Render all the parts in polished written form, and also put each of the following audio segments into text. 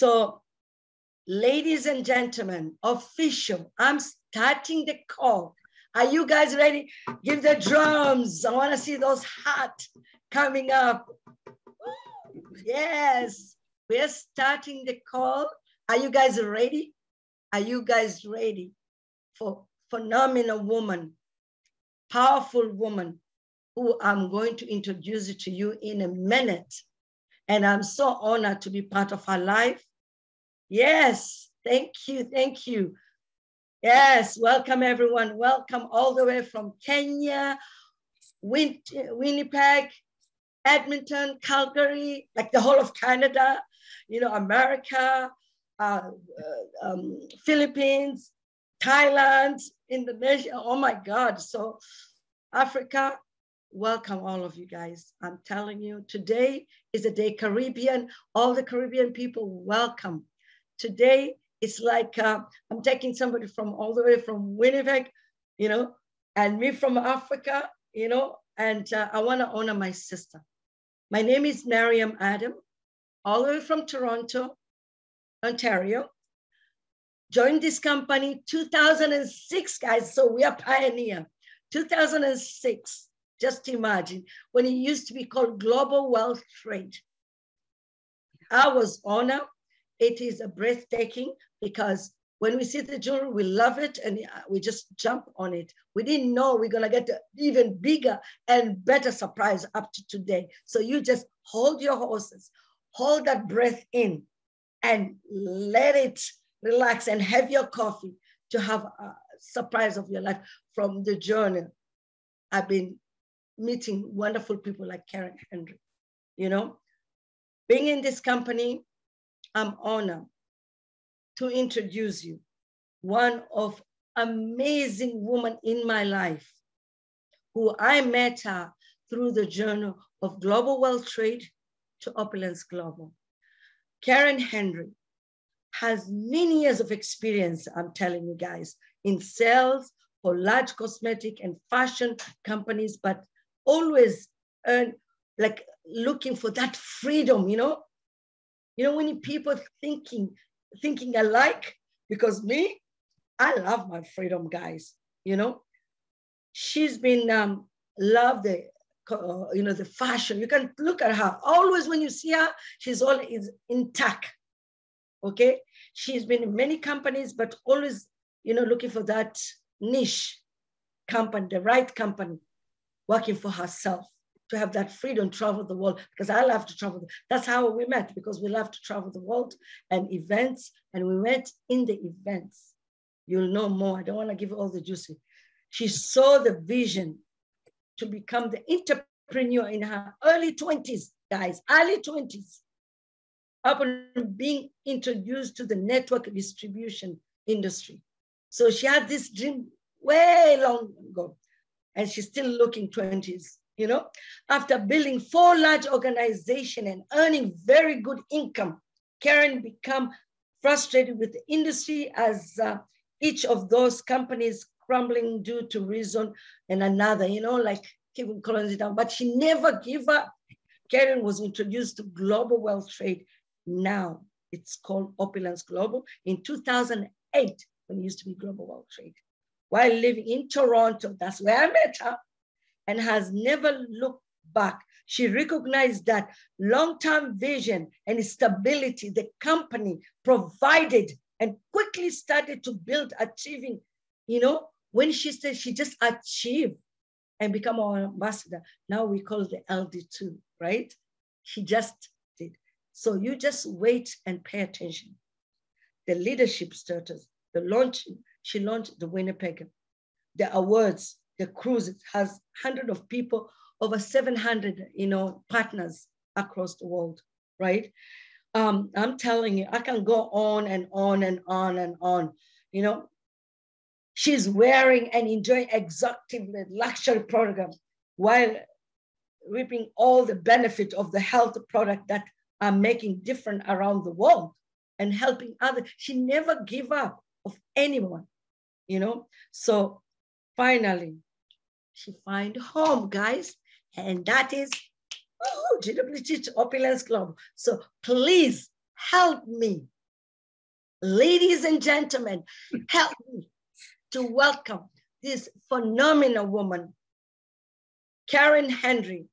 So, ladies and gentlemen, official, I'm starting the call. Are you guys ready? Give the drums. I want to see those hats coming up. Woo! Yes, we're starting the call. Are you guys ready? Are you guys ready for phenomenal woman, powerful woman, who I'm going to introduce to you in a minute? And I'm so honored to be part of her life. Yes, thank you, thank you. Yes, welcome everyone. Welcome all the way from Kenya, Winnipeg, Edmonton, Calgary, like the whole of Canada, you know, America, Philippines, Thailand, Indonesia, oh my God. So Africa, welcome all of you guys. I'm telling you, today is a day Caribbean, all the Caribbean people, welcome. Today, it's like I'm taking somebody from all the way from Winnipeg, you know, and me from Africa, you know, and I want to honor my sister. My name is Mariam Adam, all the way from Toronto, Ontario. Joined this company 2006, guys, so we are pioneer. 2006, just imagine, when it used to be called Global Wealth Trade. I was honored. It is a breathtaking because when we see the jewelry, we love it and we just jump on it. We didn't know we're gonna get an even bigger and better surprise up to today. So you just hold your horses, hold that breath in and let it relax and have your coffee to have a surprise of your life from the journey. I've been meeting wonderful people like Karen Henry, you know, being in this company, I'm honored to introduce you one of amazing women in my life who I met her through the journey of Global Wealth Trade to Opulence Global. Karen Henry has many years of experience, I'm telling you guys, in sales for large cosmetic and fashion companies, but always like looking for that freedom, you know? You know, when people thinking alike, because me, I love my freedom, guys, you know. She's been, love the, you know, the fashion. You can look at her. Always when you see her, she's always intact, okay? She's been in many companies, but always, you know, looking for that niche company, the right company, working for herself, to have that freedom, travel the world, because I love to travel. That's how we met, because we love to travel the world and events, and we met in the events. You'll know more. I don't want to give all the juicy. She saw the vision to become the entrepreneur in her early 20s, guys, early 20s, upon being introduced to the network distribution industry. So she had this dream way long ago, and she's still looking 20s. You know, after building 4 large organizations and earning very good income, Karen became frustrated with the industry as each of those companies crumbling due to reason and another, you know, like keeping colonies down, but she never gave up. Karen was introduced to Global Wealth Trade. Now it's called Opulence Global in 2008, when it used to be Global Wealth Trade. While living in Toronto, that's where I met her, and has never looked back. She recognized that long-term vision and stability the company provided and quickly started to build, achieving, you know, when she said she just achieved and become our ambassador. Now we call it the LD2, right? She just did. So you just wait and pay attention. The leadership status, the launch, she launched the Winnipeg, the awards, the cruise, it has hundreds of people, over 700, you know, partners across the world, right? I'm telling you, I can go on and on and on and on, you know? She's wearing and enjoying exotic luxury program while reaping all the benefit of the health product that are making difference around the world and helping others. She never give up of anyone, you know? So finally, she find home, guys, and that is GWT Opulence Global. So please help me, ladies and gentlemen, help me to welcome this phenomenal woman, Karen Henry,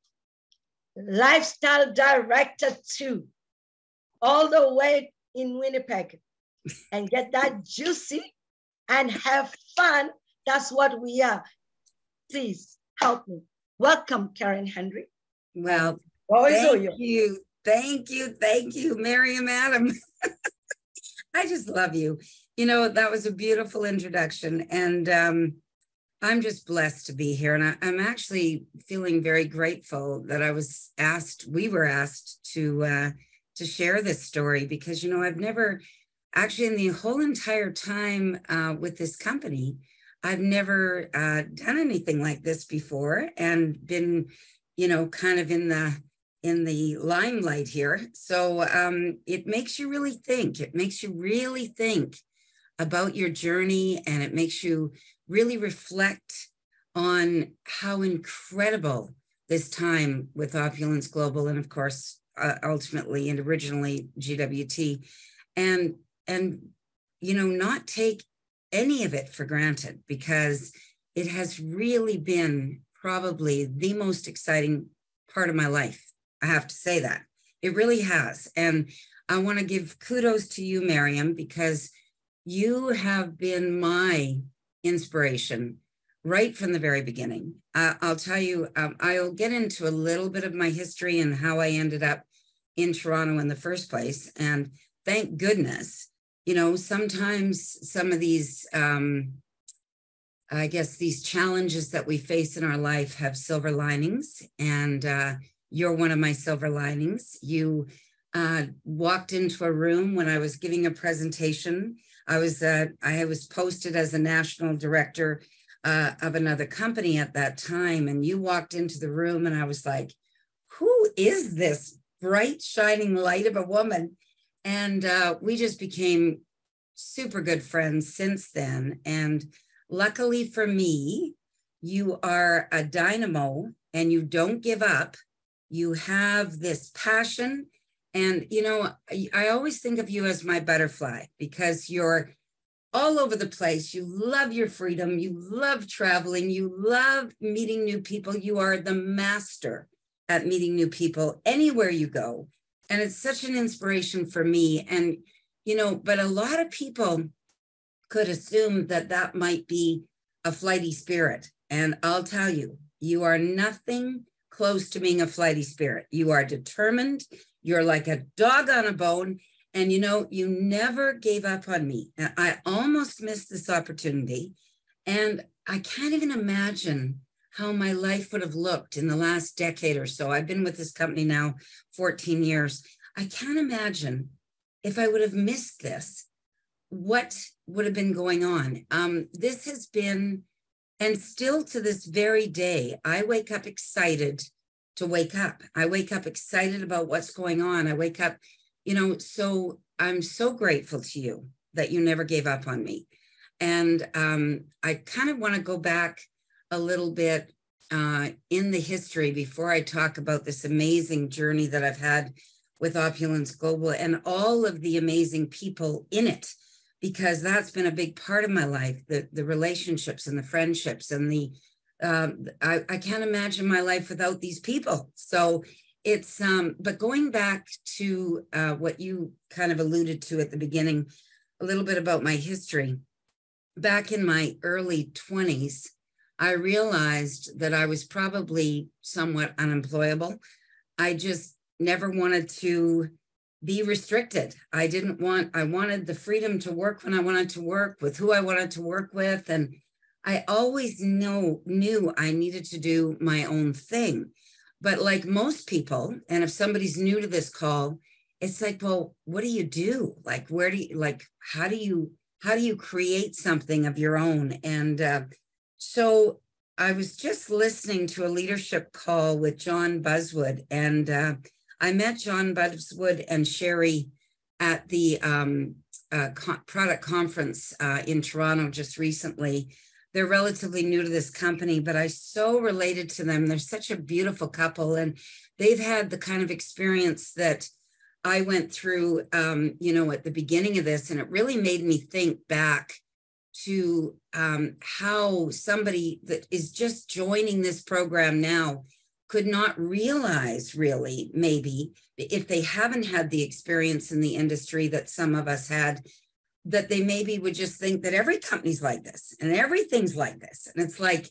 lifestyle director too, all the way in Winnipeg, and get that juicy and have fun. That's what we are. Please help me. Welcome, Karen Henry. Well, thank you. Thank you. Thank you, Mariam Adam. I just love you. You know, that was a beautiful introduction. And I'm just blessed to be here. And I'm actually feeling very grateful that I was asked, we were asked to share this story, because, you know, I've never actually in the whole entire time with this company, I've never done anything like this before and been, you know, kind of in the limelight here. So it makes you really think. It makes you really think about your journey, and it makes you really reflect on how incredible this time with Opulence Global and, of course, ultimately and originally GWT, and you know, not take any of it for granted, because it has really been probably the most exciting part of my life. I have to say that. It really has. And I want to give kudos to you, Mariam, because you have been my inspiration right from the very beginning. I'll tell you, I'll get into a little bit of my history and how I ended up in Toronto in the first place. And thank goodness, you know, sometimes some of these, I guess, these challenges that we face in our life have silver linings. And you're one of my silver linings. You walked into a room when I was giving a presentation. I was posted as a national director of another company at that time. And you walked into the room and I was like, who is this bright, shining light of a woman? And we just became super good friends since then. And luckily for me, you are a dynamo and you don't give up. You have this passion. And, you know, I always think of you as my butterfly, because you're all over the place. You love your freedom. You love traveling. You love meeting new people. You are the master at meeting new people anywhere you go. And it's such an inspiration for me. And, you know, but a lot of people could assume that that might be a flighty spirit. And I'll tell you, you are nothing close to being a flighty spirit. You are determined. You're like a dog on a bone. And, you know, you never gave up on me. And I almost missed this opportunity. And I can't even imagine how my life would have looked in the last decade or so. I've been with this company now 14 years. I can't imagine if I would have missed this, what would have been going on. This has been, and still to this very day, I wake up excited to wake up. I wake up excited about what's going on. I wake up, you know, so I'm so grateful to you that you never gave up on me. And I kind of want to go back a little bit in the history before I talk about this amazing journey that I've had with Opulence Global and all of the amazing people in it, because that's been a big part of my life, the relationships and the friendships and the, I can't imagine my life without these people. So it's, but going back to what you kind of alluded to at the beginning, a little bit about my history. Back in my early 20s, I realized that I was probably somewhat unemployable. I just never wanted to be restricted. I wanted the freedom to work when I wanted to work with who I wanted to work with. And I always knew I needed to do my own thing. But like most people, and if somebody's new to this call, it's like, well, what do you do? Like, where do you, like, how do you create something of your own? And, so I was just listening to a leadership call with John Buswood, and I met John Buswood and Sherry at the product conference in Toronto just recently. They're relatively new to this company, but I so related to them. They're such a beautiful couple, and they've had the kind of experience that I went through, at the beginning of this, and it really made me think back to how somebody that is just joining this program now could not realize, really, maybe, if they haven't had the experience in the industry that some of us had, that they maybe would just think that every company's like this and everything's like this. And it's like,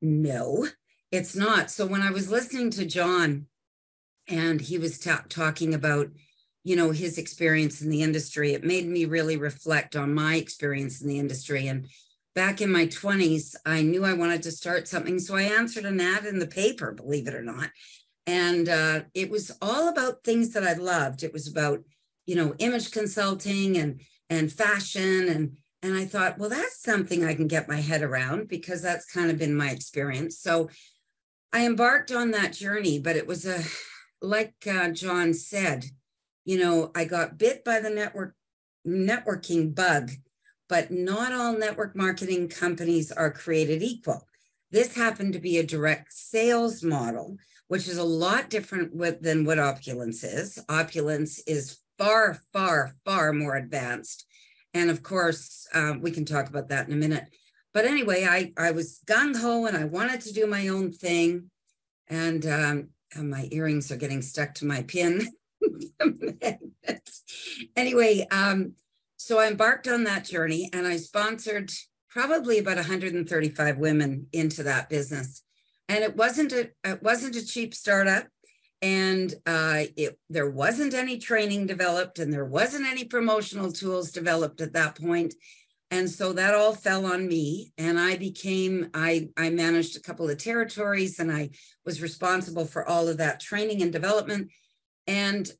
no, it's not. So when I was listening to John and he was talking about, you know, his experience in the industry, it made me really reflect on my experience in the industry. And back in my 20s, I knew I wanted to start something. So I answered an ad in the paper, believe it or not. And it was all about things that I loved. It was about, you know, image consulting and fashion. And I thought, well, that's something I can get my head around because that's kind of been my experience. So I embarked on that journey, but it was like John said, you know, I got bit by the networking bug, but not all network marketing companies are created equal. This happened to be a direct sales model, which is a lot different than what Opulence is. Opulence is far, far, far more advanced. And of course, we can talk about that in a minute. But anyway, I was gung-ho and I wanted to do my own thing. And my earrings are getting stuck to my pin. Anyway, so I embarked on that journey and I sponsored probably about 135 women into that business. And it wasn't a cheap startup. And there wasn't any training developed and there wasn't any promotional tools developed at that point. And so that all fell on me. And I managed a couple of territories and I was responsible for all of that training and development. And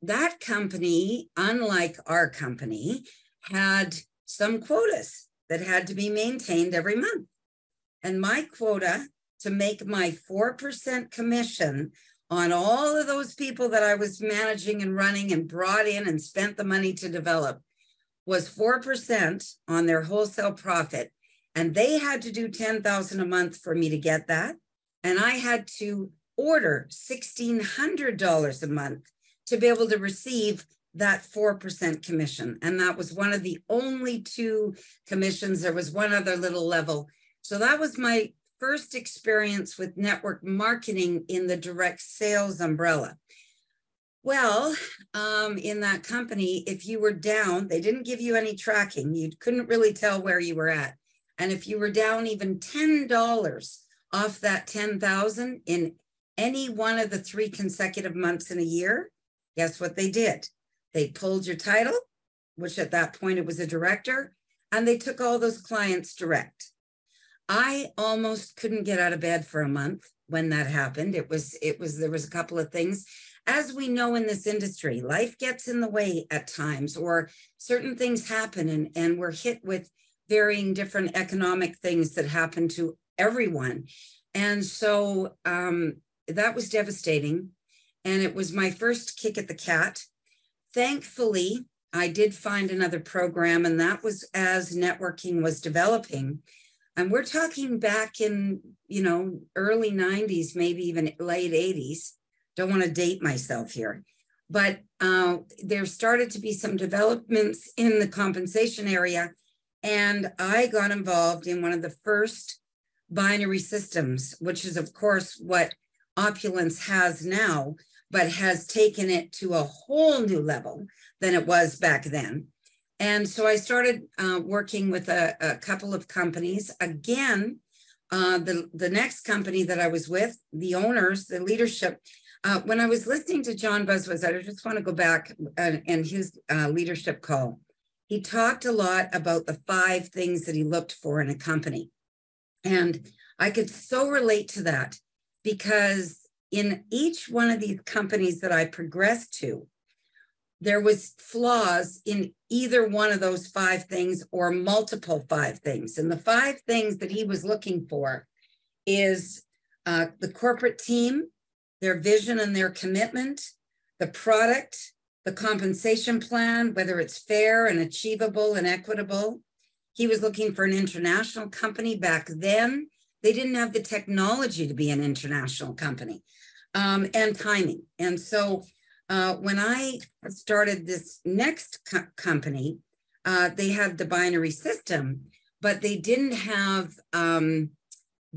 that company, unlike our company, had some quotas that had to be maintained every month. And my quota to make my 4% commission on all of those people that I was managing and running and brought in and spent the money to develop was 4% on their wholesale profit. And they had to do $10,000 a month for me to get that. And I had to order $1,600 a month to be able to receive that 4% commission. And that was one of the only two commissions. There was one other little level. So that was my first experience with network marketing in the direct sales umbrella. Well, in that company, if you were down, they didn't give you any tracking. You couldn't really tell where you were at. And if you were down even $10 off that $10,000 in any one of the three consecutive months in a year, guess what they did? They pulled your title, which at that point it was a director, and they took all those clients direct. I almost couldn't get out of bed for a month when that happened. There was a couple of things. As we know in this industry, life gets in the way at times, or certain things happen and we're hit with varying different economic things that happen to everyone. And so that was devastating. And it was my first kick at the cat. Thankfully, I did find another program, and that was as networking was developing. And we're talking back in, you know, early 90s, maybe even late 80s. Don't want to date myself here. But there started to be some developments in the compensation area. And I got involved in one of the first binary systems, which is, of course, what Opulence has now, but has taken it to a whole new level than it was back then. And so I started working with a couple of companies. Again, the next company that I was with, the owners, the leadership, when I was listening to John Buswood, I just want to go back and his leadership call. He talked a lot about the 5 things that he looked for in a company. And I could so relate to that because in each one of these companies that I progressed to, there was flaws in either one of those 5 things or multiple 5 things. And the 5 things that he was looking for is the corporate team, their vision and their commitment, the product, the compensation plan, whether it's fair and achievable and equitable. He was looking for an international company. Back then, they didn't have the technology to be an international company, and timing. And so When I started this next company, they had the binary system, but they didn't have the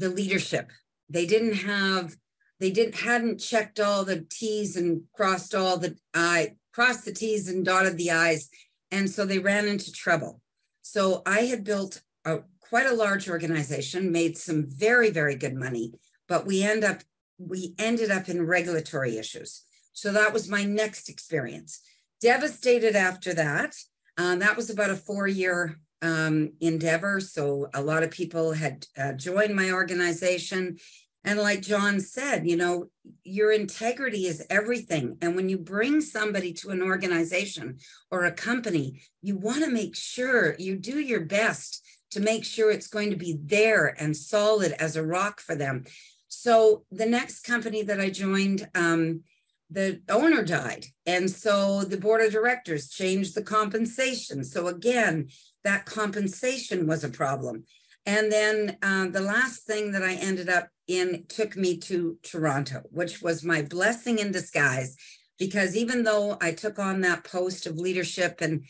leadership. They didn't have, hadn't checked all the T's and crossed all the I, crossed the T's and dotted the I's. And so they ran into trouble. So I had built a, quite a large organization, made some very, very good money, but we ended up in regulatory issues. So that was my next experience. Devastated after that. That was about a 4-year endeavor. So a lot of people had joined my organization. And like John said, you know, your integrity is everything. And when you bring somebody to an organization or a company, you want to make sure you do your best to make sure it's going to be there and solid as a rock for them. So the next company that I joined, the owner died. And so the board of directors changed the compensation. So again, that compensation was a problem. And then the last thing that I ended up in took me to Toronto, which was my blessing in disguise, because even though I took on that post of leadership and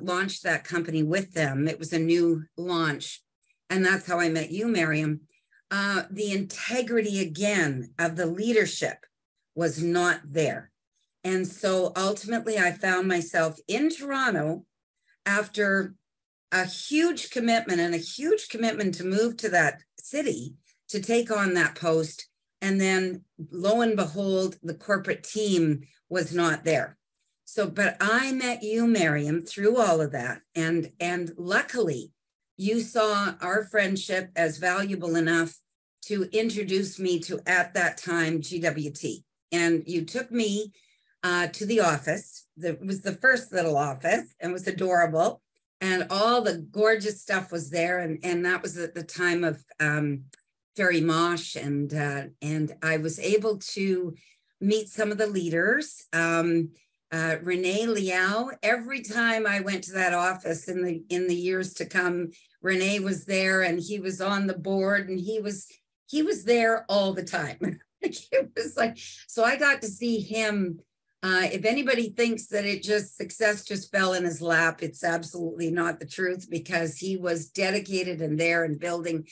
launched that company with them, it was a new launch. And that's how I met you, Mariam. The integrity again of the leadership was not there. And so ultimately I found myself in Toronto after a huge commitment and a huge commitment to move to that city to take on that post. And then lo and behold, the corporate team was not there. So, but I met you, Mariam, through all of that. And luckily you saw our friendship as valuable enough to introduce me to, at that time, GWT. And you took me to the office. It was the first little office and was adorable. And all the gorgeous stuff was there. And that was at the time of FERI Mosh. And I was able to meet some of the leaders, Renee Liao. Every time I went to that office in the years to come, Renee was there and he was on the board and he was there all the time. It was like, so I got to see him. If anybody thinks that success just fell in his lap, it's absolutely not the truth, because he was dedicated and there and building.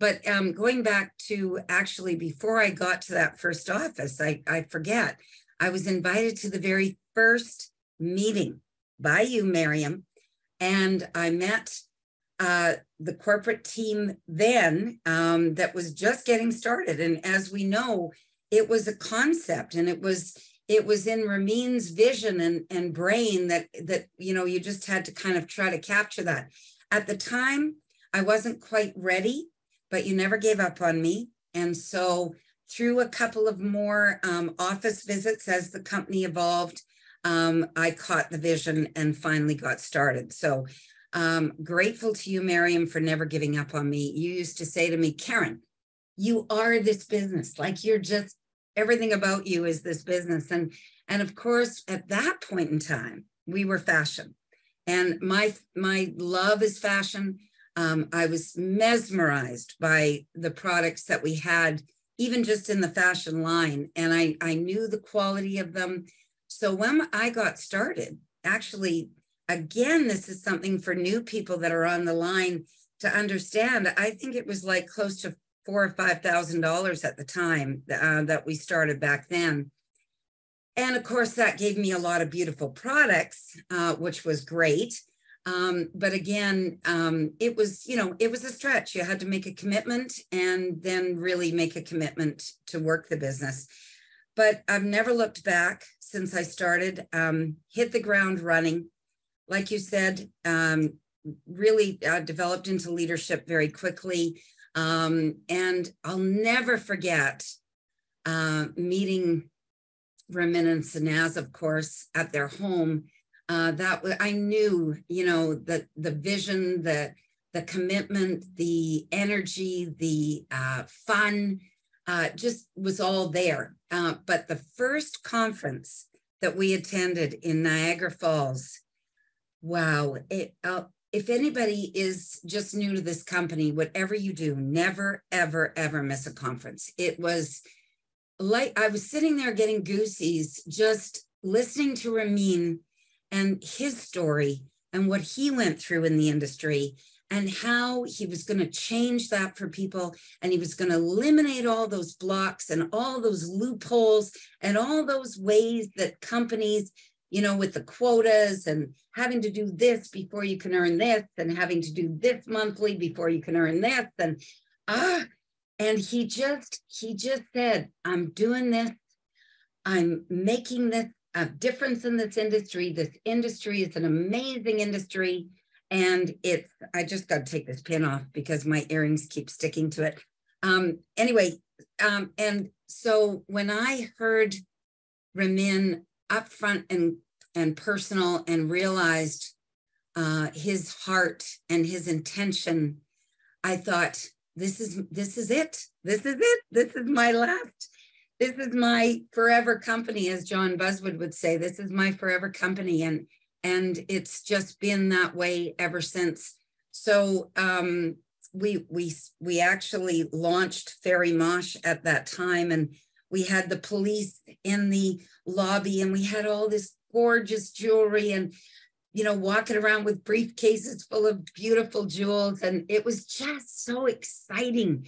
But going back to actually before I got to that first office, I forget, I was invited to the very first meeting by you, Mariam, and I met the corporate team then that was just getting started. And as we know, it was a concept, and it was in Ramin's vision and brain that you know, you just had to kind of try to capture that. At the time, I wasn't quite ready, but you never gave up on me. And so through a couple of more office visits as the company evolved, I caught the vision and finally got started. So grateful to you, Mariam, for never giving up on me. You used to say to me, Karen, you are this business. Like, you're just, everything about you is this business. And of course, at that point in time, we were fashion. And my love is fashion. I was mesmerized by the products that we had, even just in the fashion line. And I knew the quality of them. So when I got started, actually, again, this is something for new people that are on the line to understand. I think it was like close to $4,000 or $5,000 at the time that we started back then. And of course, that gave me a lot of beautiful products, which was great. But again, it was, you know, it was a stretch. You had to make a commitment and then really make a commitment to work the business. But I've never looked back since I started, hit the ground running. Like you said, really developed into leadership very quickly. And I'll never forget meeting Ramin and Sanaz, of course, at their home. I knew, you know, that the vision, the commitment, the energy, the fun, just was all there. But the first conference that we attended in Niagara Falls, wow. If anybody is just new to this company, whatever you do, never, ever, ever miss a conference. It was like I was sitting there getting goosies, just listening to Ramin and his story and what he went through in the industry and how he was going to change that for people. And he was going to eliminate all those blocks and all those loopholes and all those ways that companies, you know, with the quotas and having to do this before you can earn this and having to do this monthly before you can earn this. And and he just said, I'm doing this. I'm making this a difference in this industry. This industry is an amazing industry. And it's, I just got to take this pin off because my earrings keep sticking to it. Anyway, and so when I heard Ramin upfront and personal and realized his heart and his intention, I thought, this is it. This is it. This is my last. This is my forever company, as John Buswood would say. This is my forever company. And it's just been that way ever since. So we actually launched FERI Mosh at that time, and we had the police in the lobby, and we had all this gorgeous jewelry, and you know, walking around with briefcases full of beautiful jewels, and it was just so exciting.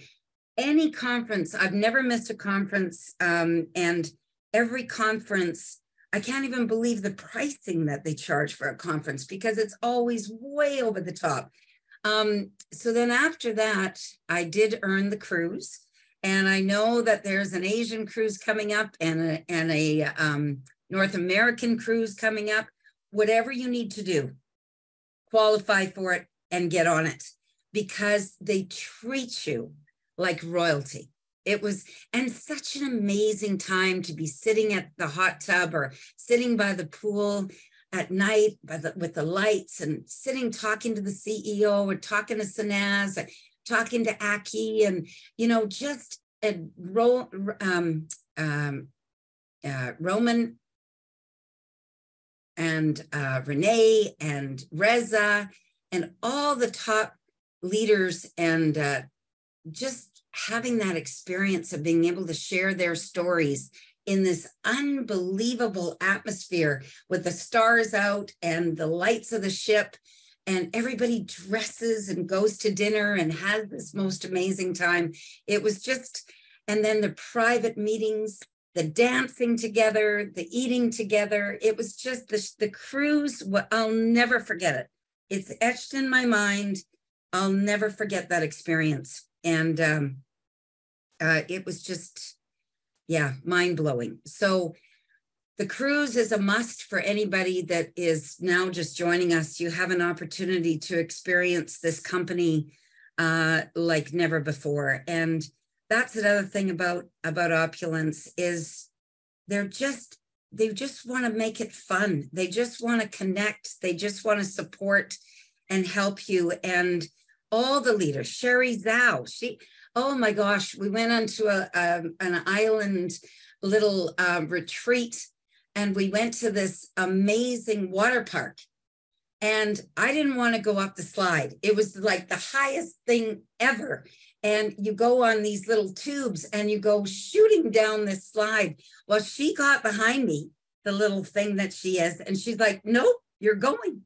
Any conference, I've never missed a conference, and every conference, I can't even believe the pricing that they charge for a conference because it's always way over the top. So then after that, I did earn the cruise, and I know that there's an Asian cruise coming up and a North American cruise coming up. Whatever you need to do, qualify for it and get on it because they treat you like royalty. It was, and such an amazing time to be sitting at the hot tub or sitting by the pool at night with the lights and sitting, talking to the CEO or talking to Sanaz, or talking to Aki, and, you know, just a Roman and Renee and Reza and all the top leaders, and just having that experience of being able to share their stories in this unbelievable atmosphere with the stars out and the lights of the ship, and everybody dresses and goes to dinner and has this most amazing time. It was just, and then the private meetings, the dancing together, the eating together. It was just the cruise. I'll never forget it. It's etched in my mind. I'll never forget that experience. And it was just, yeah, mind-blowing. So the cruise is a must for anybody that is now just joining us. You have an opportunity to experience this company like never before. And that's another thing about Opulence is they just want to make it fun. They just want to connect. They just want to support and help you. And all the leaders, Sherry Zhao, oh my gosh, we went onto an island little retreat, and we went to this amazing water park. And I didn't want to go up the slide. It was like the highest thing ever. And you go on these little tubes and you go shooting down this slide. Well, she got behind me, the little thing that she is, and she's like, nope, you're going.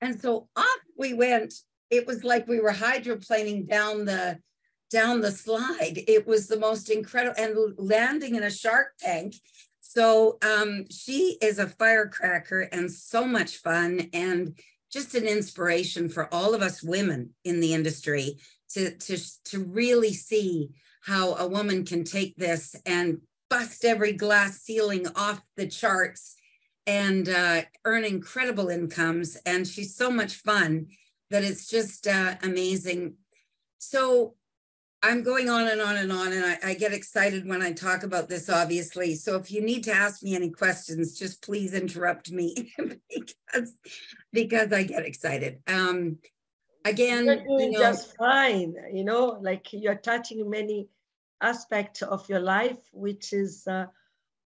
And so off we went. It was like we were hydroplaning down the slide. It was the most incredible, and landing in a shark tank. So she is a firecracker and so much fun, and just an inspiration for all of us women in the industry to really see how a woman can take this and bust every glass ceiling off the charts and earn incredible incomes. And she's so much fun that it's just amazing. So I'm going on and on and on, and I get excited when I talk about this, obviously. So if you need to ask me any questions, just please interrupt me because I get excited. Again, you're doing just fine. You know, like you're touching many aspects of your life, which is,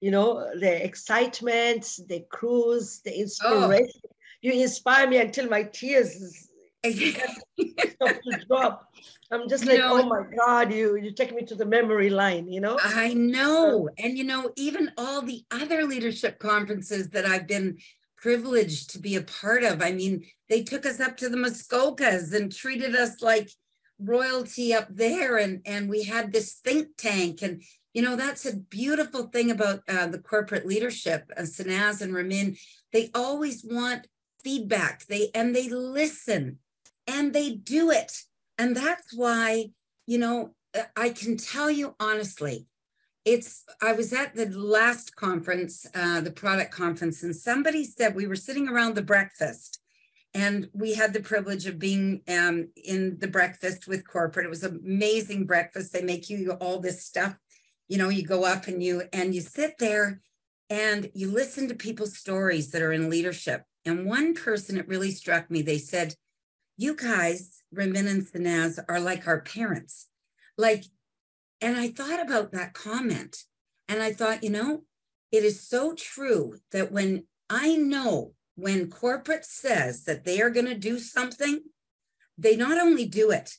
you know, the excitement, the cruise, the inspiration. Oh. You inspire me until my tears stuff to drop. I'm just like, oh my God, you take me to the memory line, you know? I know. And, you know, even all the other leadership conferences that I've been privileged to be a part of. I mean, they took us up to the Muskokas and treated us like royalty up there. And we had this think tank. And, you know, that's a beautiful thing about the corporate leadership, Sanaz and Ramin. They always want feedback. They listen and they do it. And that's why, you know, I can tell you honestly, I was at the last conference, the product conference, and somebody said we were sitting around the breakfast and we had the privilege of being in the breakfast with corporate. It was an amazing breakfast. They make you all this stuff. You know, you go up and you sit there and you listen to people's stories that are in leadership. And one person, it really struck me. They said, you guys, Ramin and Sanaz, are like our parents. And I thought about that comment. And I thought, you know, it is so true that when corporate says that they are going to do something, they not only do it,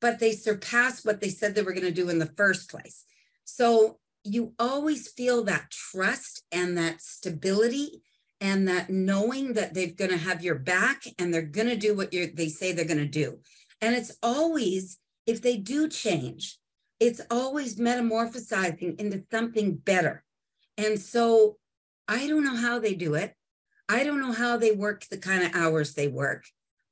but they surpass what they said they were going to do in the first place. So you always feel that trust and that stability and that knowing that they're going to have your back and they're going to do what they say they're going to do. And it's always, if they do change, it's always metamorphosizing into something better. And so I don't know how they do it. I don't know how they work the kind of hours they work,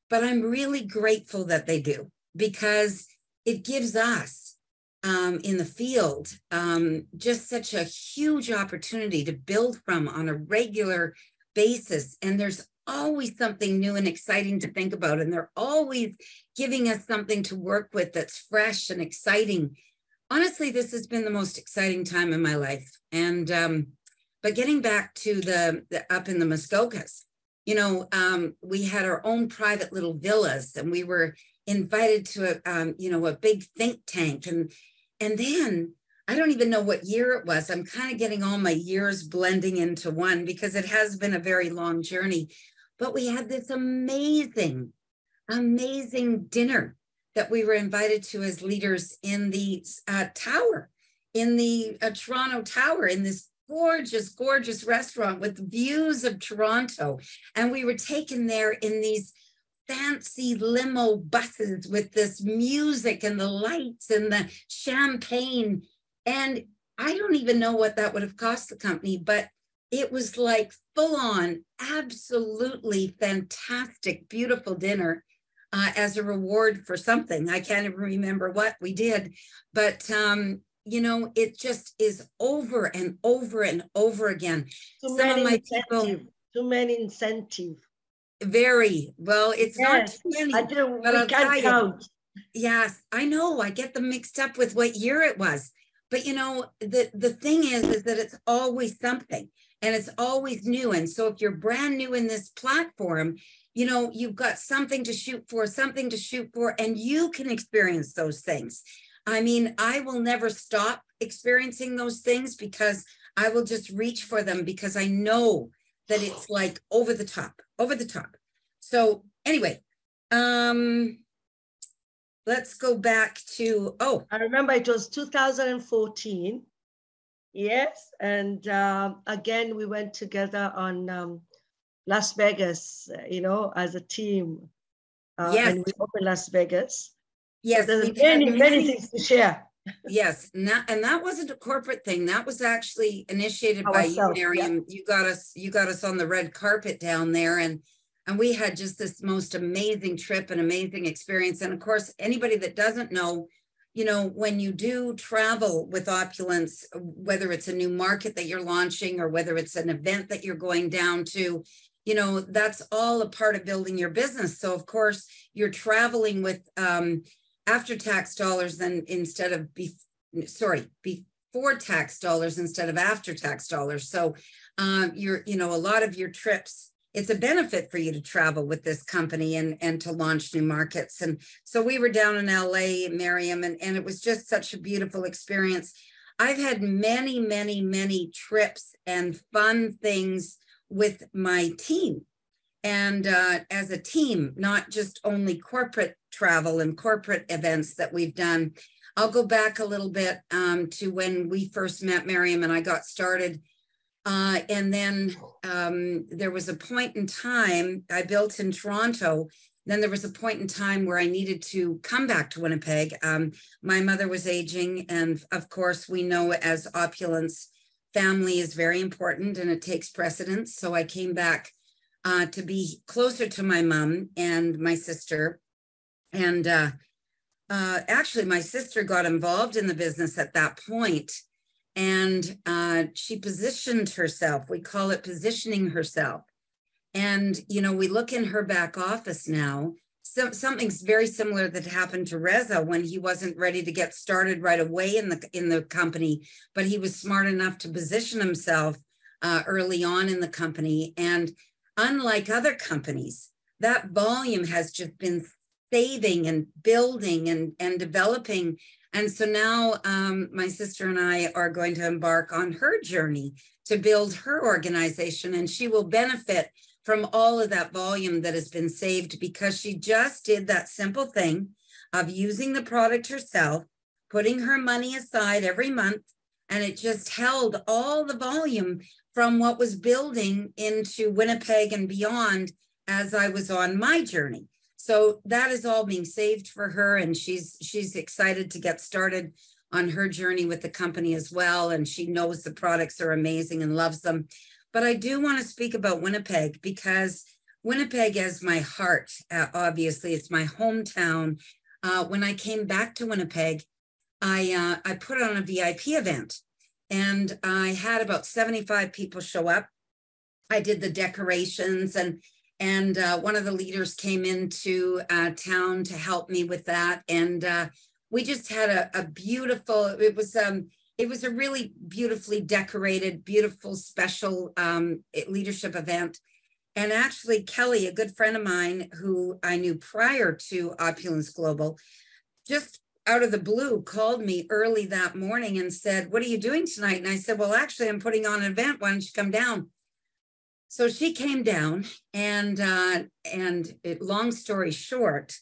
but I'm really grateful that they do, because it gives us in the field just such a huge opportunity to build from on a regular basis. And there's always something new and exciting to think about. And they're always giving us something to work with that's fresh and exciting. Honestly, this has been the most exciting time in my life. And but getting back to the up in the Muskokas, you know, we had our own private little villas, and we were invited to a big think tank. And then I don't even know what year it was. I'm kind of getting all my years blending into one, because it has been a very long journey. But we had this amazing dinner that we were invited to as leaders in the tower, in the Toronto Tower, in this gorgeous restaurant with views of Toronto. And we were taken there in these fancy limo buses with this music and the lights and the champagne. And I don't even know what that would have cost the company, but it was like full on, absolutely fantastic, beautiful dinner as a reward for something. I can't even remember what we did, but you know, it just is over and over and over again. Too many incentive. Very well. It's not too many. I can't count. Yes, I know. I get them mixed up with what year it was. But you know, the thing is that it's always something, and it's always new. And so, if you're brand new in this platform, you know, you've got something to shoot for, and you can experience those things. I mean, I will never stop experiencing those things, because I will just reach for them, because I know that it's like over the top. So anyway, let's go back to, I remember it was 2014. Yes. And again, we went together on Las Vegas, you know, as a team. Yes. And we opened Las Vegas. Yes, so there's many things to share. Yes, and that wasn't a corporate thing. That was actually initiated by you, Mariam. Yeah. You got us on the red carpet down there, and we had just this most amazing trip and amazing experience. And of course, anybody that doesn't know, you know, when you do travel with Opulence, whether it's a new market that you're launching or whether it's an event that you're going down to, you know, that's all a part of building your business. So of course, you're traveling with after-tax dollars before-tax dollars instead of after-tax dollars. So a lot of your trips, it's a benefit for you to travel with this company and to launch new markets. And so we were down in LA, Mariam, and it was just such a beautiful experience. I've had many, many, many trips and fun things with my team. and as a team, not just only corporate travel and corporate events that we've done. I'll go back a little bit to when we first met, Mariam, and I got started. And then there was a point in time, I built in Toronto. Then there was a point in time where I needed to come back to Winnipeg. My mother was aging. And of course, we know as opulence, family is very important and it takes precedence. So I came back to be closer to my mom and my sister. And actually, my sister got involved in the business at that point, and she positioned herself. We call it positioning herself. And, you know, we look in her back office now. So, something's very similar that happened to Reza when he wasn't ready to get started right away in the company, but he was smart enough to position himself early on in the company. And unlike other companies, that volume has just been saving and building and developing. And so now my sister and I are going to embark on her journey to build her organization, and she will benefit from all of that volume that has been saved because she just did that simple thing of using the product herself, putting her money aside every month, and it just held all the volume from what was building into Winnipeg and beyond as I was on my journey. So that is all being saved for her, and she's excited to get started on her journey with the company as well, and she knows the products are amazing and loves them. But I do want to speak about Winnipeg because Winnipeg is my heart, obviously. It's my hometown. When I came back to Winnipeg, I put on a VIP event, and I had about 75 people show up. I did the decorations, and one of the leaders came into town to help me with that. And we just had a beautiful, it was a really beautifully decorated, beautiful, special leadership event. And actually, Kelly, a good friend of mine who I knew prior to Opulence Global, just out of the blue called me early that morning and said, "What are you doing tonight?" And I said, "Well, actually, I'm putting on an event. Why don't you come down?" So she came down, and long story short,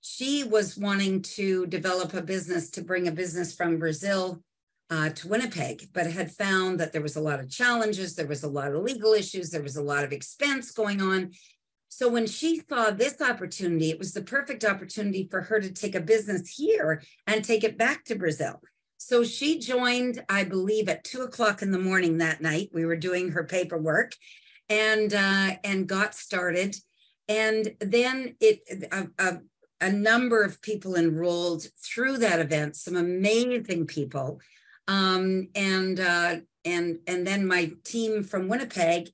she was wanting to develop a business, to bring a business from Brazil to Winnipeg, but had found that there was a lot of challenges, there was a lot of legal issues, there was a lot of expense going on. So when she saw this opportunity, it was the perfect opportunity for her to take a business here and take it back to Brazil. So she joined, I believe, at 2 o'clock in the morning that night. We were doing her paperwork. And got started. And then a number of people enrolled through that event, some amazing people. And then my team from Winnipeg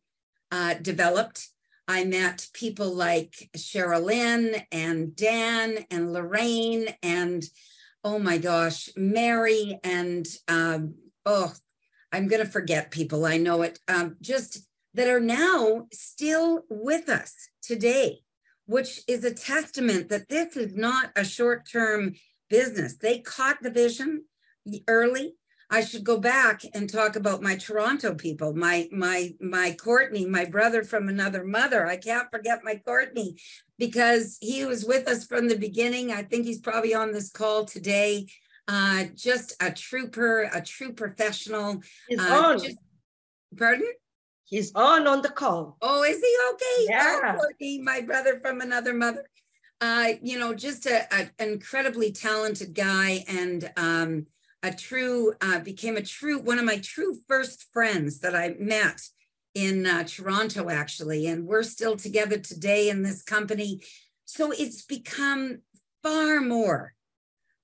developed. I met people like Cheryl Lynn and Dan and Lorraine and, oh my gosh, Mary and, I'm going to forget people, I know it, just that are now still with us today, which is a testament that this is not a short-term business. They caught the vision early. I should go back and talk about my Toronto people, my Courtney, my brother from another mother. I can't forget my Courtney because he was with us from the beginning. I think he's probably on this call today. Just a trooper, a true professional. He's on. Pardon? He's on the call. Oh, is he? Okay. Yeah. Oh, Courtney, my brother from another mother. You know, just an incredibly talented guy, and one of my true first friends that I met in Toronto, actually. And we're still together today in this company. So it's become far more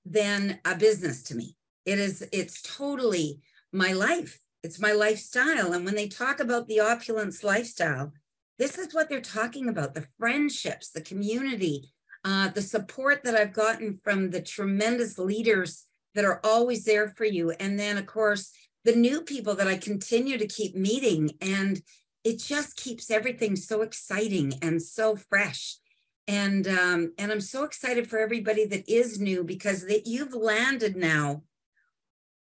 than a business to me. It's totally my life. It's my lifestyle. And when they talk about the opulence lifestyle, this is what they're talking about: the friendships, the community, the support that I've gotten from the tremendous leaders that are always there for you. And then, of course, the new people that I continue to keep meeting. And it just keeps everything so exciting and so fresh. And I'm so excited for everybody that is new, because that you've landed now.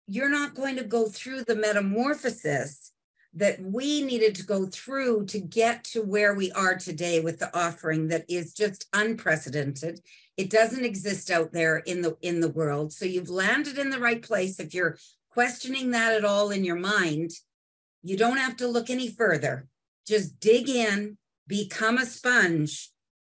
You're not going to go through the metamorphosis that we needed to go through to get to where we are today with the offering that is just unprecedented. It doesn't exist out there in the world. So you've landed in the right place. If you're questioning that at all in your mind, you don't have to look any further. Just dig in, become a sponge,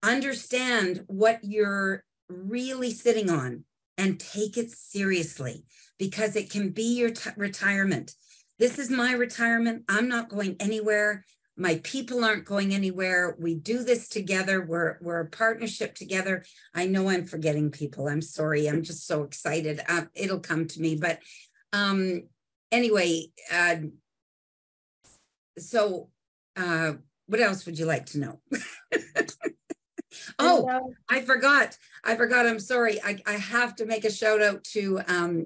understand what you're really sitting on, and take it seriously, because it can be your retirement. This is my retirement. I'm not going anywhere. My people aren't going anywhere. We do this together. We're a partnership together. I know I'm forgetting people. I'm sorry. I'm just so excited. It'll come to me. But anyway, so what else would you like to know? Oh, I forgot. I'm sorry. I have to make a shout out to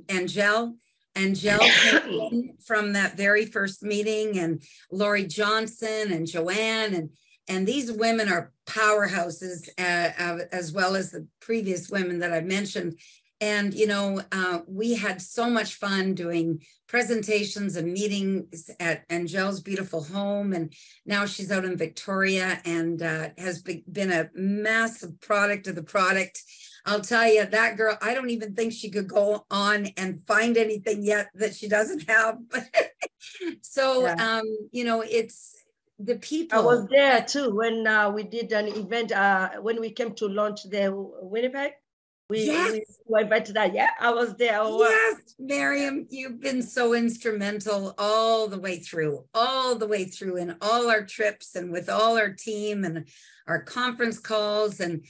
Angel. Angel came in from that very first meeting, and Lori Johnson and Joanne, and these women are powerhouses, as well as the previous women that I've mentioned. And, you know, we had so much fun doing presentations and meetings at Angel's beautiful home. And now she's out in Victoria and has been a massive product of the product. I'll tell you, that girl, I don't even think she could go on and find anything yet that she doesn't have. So, yeah. You know, it's the people. I was there too when we did an event, when we came to launch the Winnipeg. We went to that. Yeah, I was there. Yes, Mariam, you've been so instrumental all the way through in all our trips and with all our team and our conference calls. And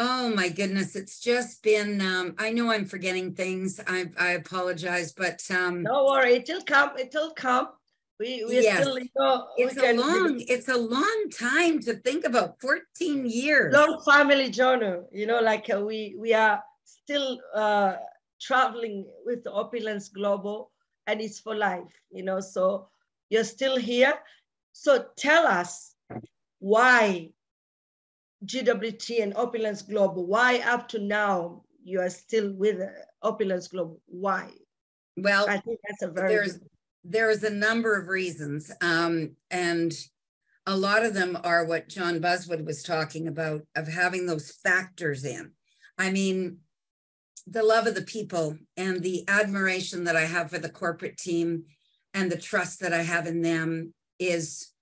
oh my goodness, it's just been, I know I'm forgetting things. I apologize, but. Don't worry, it'll come. We're still, you know, it's a long time to think about, 14 years. Long family journey, you know, like we are still traveling with the Opulence Global, and it's for life, you know, so you're still here. So tell us why GWT and Opulence Global, why up to now you are still with Opulence Global, why? Well, I think that's a very there's a number of reasons, and a lot of them are what John Buswood was talking about, of having those factors in. I mean, the love of the people and the admiration that I have for the corporate team and the trust that I have in them is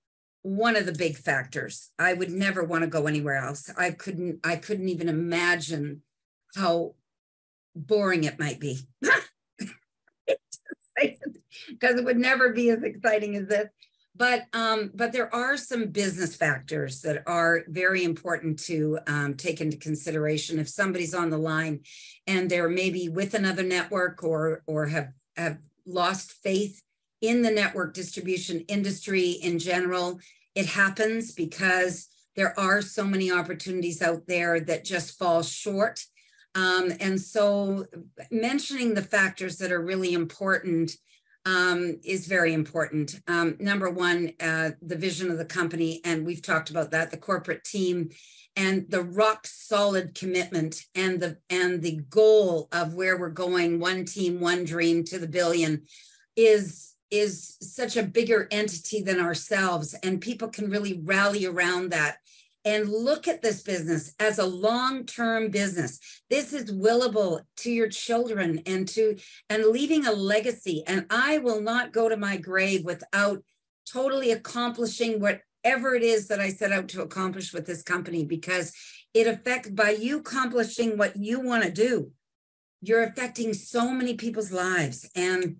one of the big factors. I would never want to go anywhere else. I couldn't even imagine how boring it might be. Because it would never be as exciting as this. But there are some business factors that are very important to take into consideration. If somebody's on the line and they're maybe with another network or have lost faith in the network distribution industry in general, it happens because there are so many opportunities out there that just fall short. And so mentioning the factors that are really important is very important. Number one, the vision of the company, and we've talked about that, the corporate team and the rock solid commitment and the goal of where we're going, one team, one dream to the billion, is such a bigger entity than ourselves. And people can really rally around that and look at this business as a long-term business. This is willable to your children and leaving a legacy. And I will not go to my grave without totally accomplishing whatever it is that I set out to accomplish with this company, because it affects, by you accomplishing what you want to do, you're affecting so many people's lives and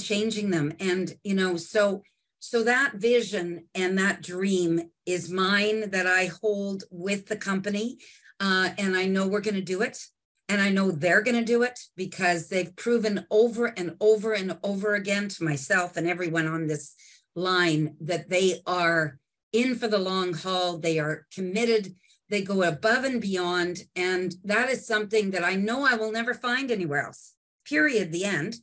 changing them. And, you know, so that vision and that dream is mine that I hold with the company. And I know we're going to do it. And I know they're going to do it, because they've proven over and over and over again to myself and everyone on this line that they are in for the long haul. They are committed. They go above and beyond. And that is something that I know I will never find anywhere else, period, the end.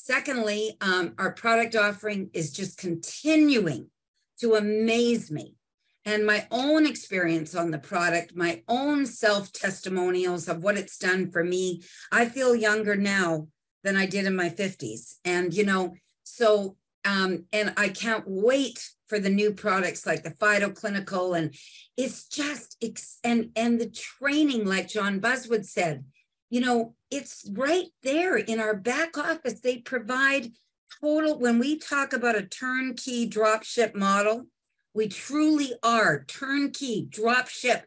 Secondly, our product offering is just continuing to amaze me. And my own experience on the product, my own self-testimonials of what it's done for me, I feel younger now than I did in my 50s. And, you know, so And I can't wait for the new products like the PhytoClinical. And it's just, and the training, like John Buswood said, you know, it's right there in our back office. They provide total, when we talk about a turnkey dropship model, we truly are turnkey dropship.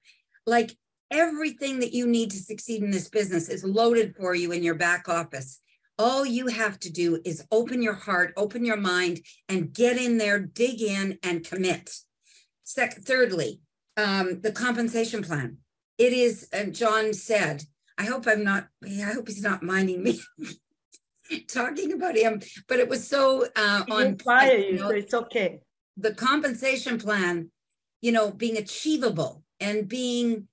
Like everything that you need to succeed in this business is loaded for you in your back office. All you have to do is open your heart, open your mind, and get in there, dig in, and commit. Thirdly, the compensation plan. It is, and John said, I hope he's not minding me talking about him, but it was so on point. You know, so it's okay. The compensation plan, you know, being achievable and being,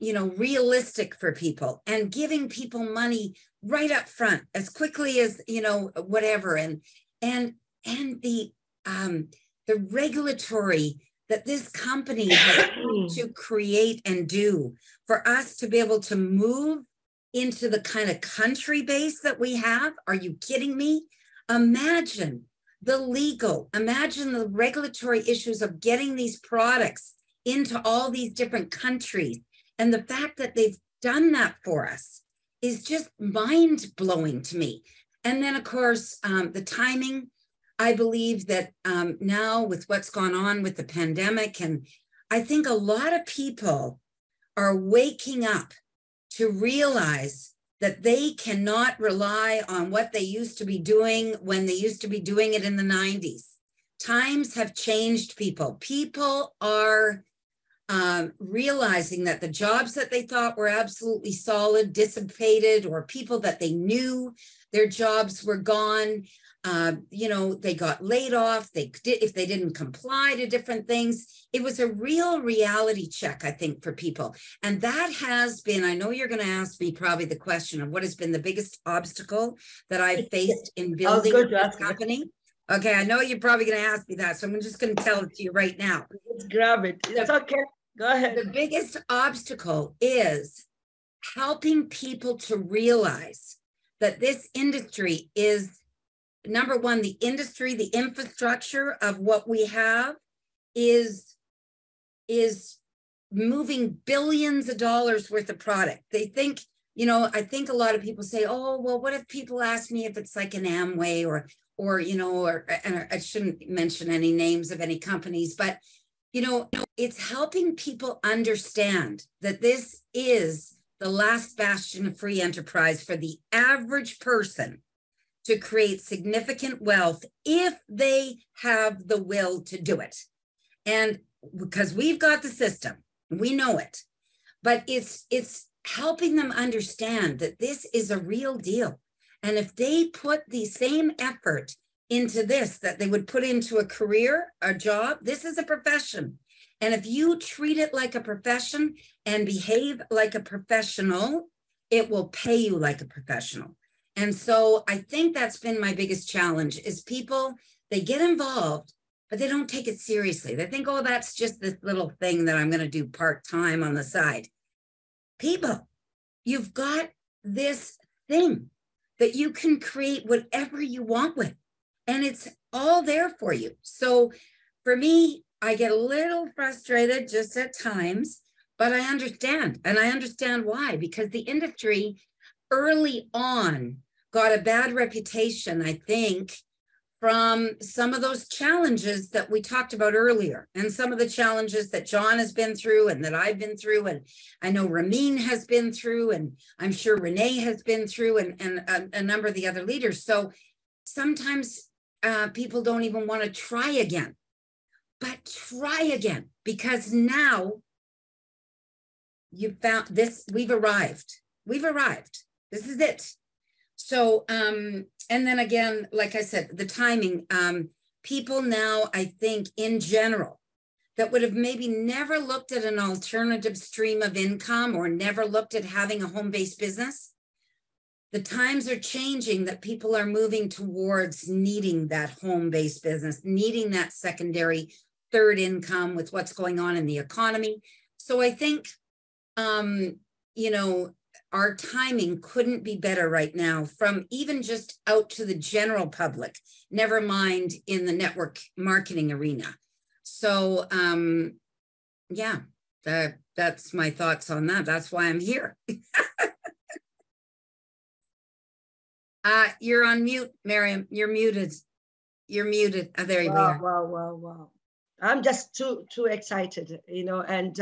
you know, realistic for people and giving people money right up front as quickly as, you know, whatever. And the regulatory that this company has to create and do for us to be able to move into the kind of country base that we have. Are you kidding me? Imagine the legal, imagine the regulatory issues of getting these products into all these different countries. And the fact that they've done that for us is just mind-blowing to me. And then, of course, the timing. I believe that now with what's gone on with the pandemic, and I think a lot of people are waking up to realize that they cannot rely on what they used to be doing when they used to be doing it in the 90s. Times have changed people. People are realizing that the jobs that they thought were absolutely solid dissipated, or people that they knew their jobs were gone. You know, they got laid off. They did, if they didn't comply to different things. It was a real reality check, I think, for people. And that has been, I know you're going to ask me probably the question of what has been the biggest obstacle that I've faced in building this company. Okay, I know you're probably going to ask me that, so I'm just going to tell it to you right now. Let's grab it. It's okay. Go ahead. The biggest obstacle is helping people to realize that this industry is, number one, the industry, the infrastructure of what we have is moving billions of dollars worth of product. They think, you know, I think a lot of people say, oh, well, what if people ask me if it's like an Amway or, you know, and I shouldn't mention any names of any companies, but, you know, it's helping people understand that this is the last bastion of free enterprise for the average person to create significant wealth if they have the will to do it. And because we've got the system, we know it, but it's helping them understand that this is a real deal. And if they put the same effort into this that they would put into a career, a job, this is a profession. And if you treat it like a profession and behave like a professional, it will pay you like a professional. And so I think that's been my biggest challenge is people, they get involved, but they don't take it seriously. They think, oh, that's just this little thing that I'm going to do part-time on the side. People, you've got this thing that you can create whatever you want with, and it's all there for you. So for me, I get a little frustrated just at times, but I understand, and I understand why, because the industry early on got a bad reputation, I think, from some of those challenges that we talked about earlier, and some of the challenges that John has been through and that I've been through, and I know Ramin has been through, and I'm sure Renee has been through, and a number of the other leaders. So sometimes people don't even want to try again, but try again, because now you've found this, we've arrived. This is it. So, and then again, like I said, the timing, people now, I think in general, that would have maybe never looked at an alternative stream of income or never looked at having a home-based business. The times are changing that people are moving towards needing that home-based business, needing that secondary, third income with what's going on in the economy. So I think, you know, our timing couldn't be better right now, from even just out to the general public, never mind in the network marketing arena. So yeah, that's my thoughts on that. That's why I'm here. You're on mute, Mariam. You're muted. You're muted. Oh, there you are. Wow. I'm just too excited, you know, and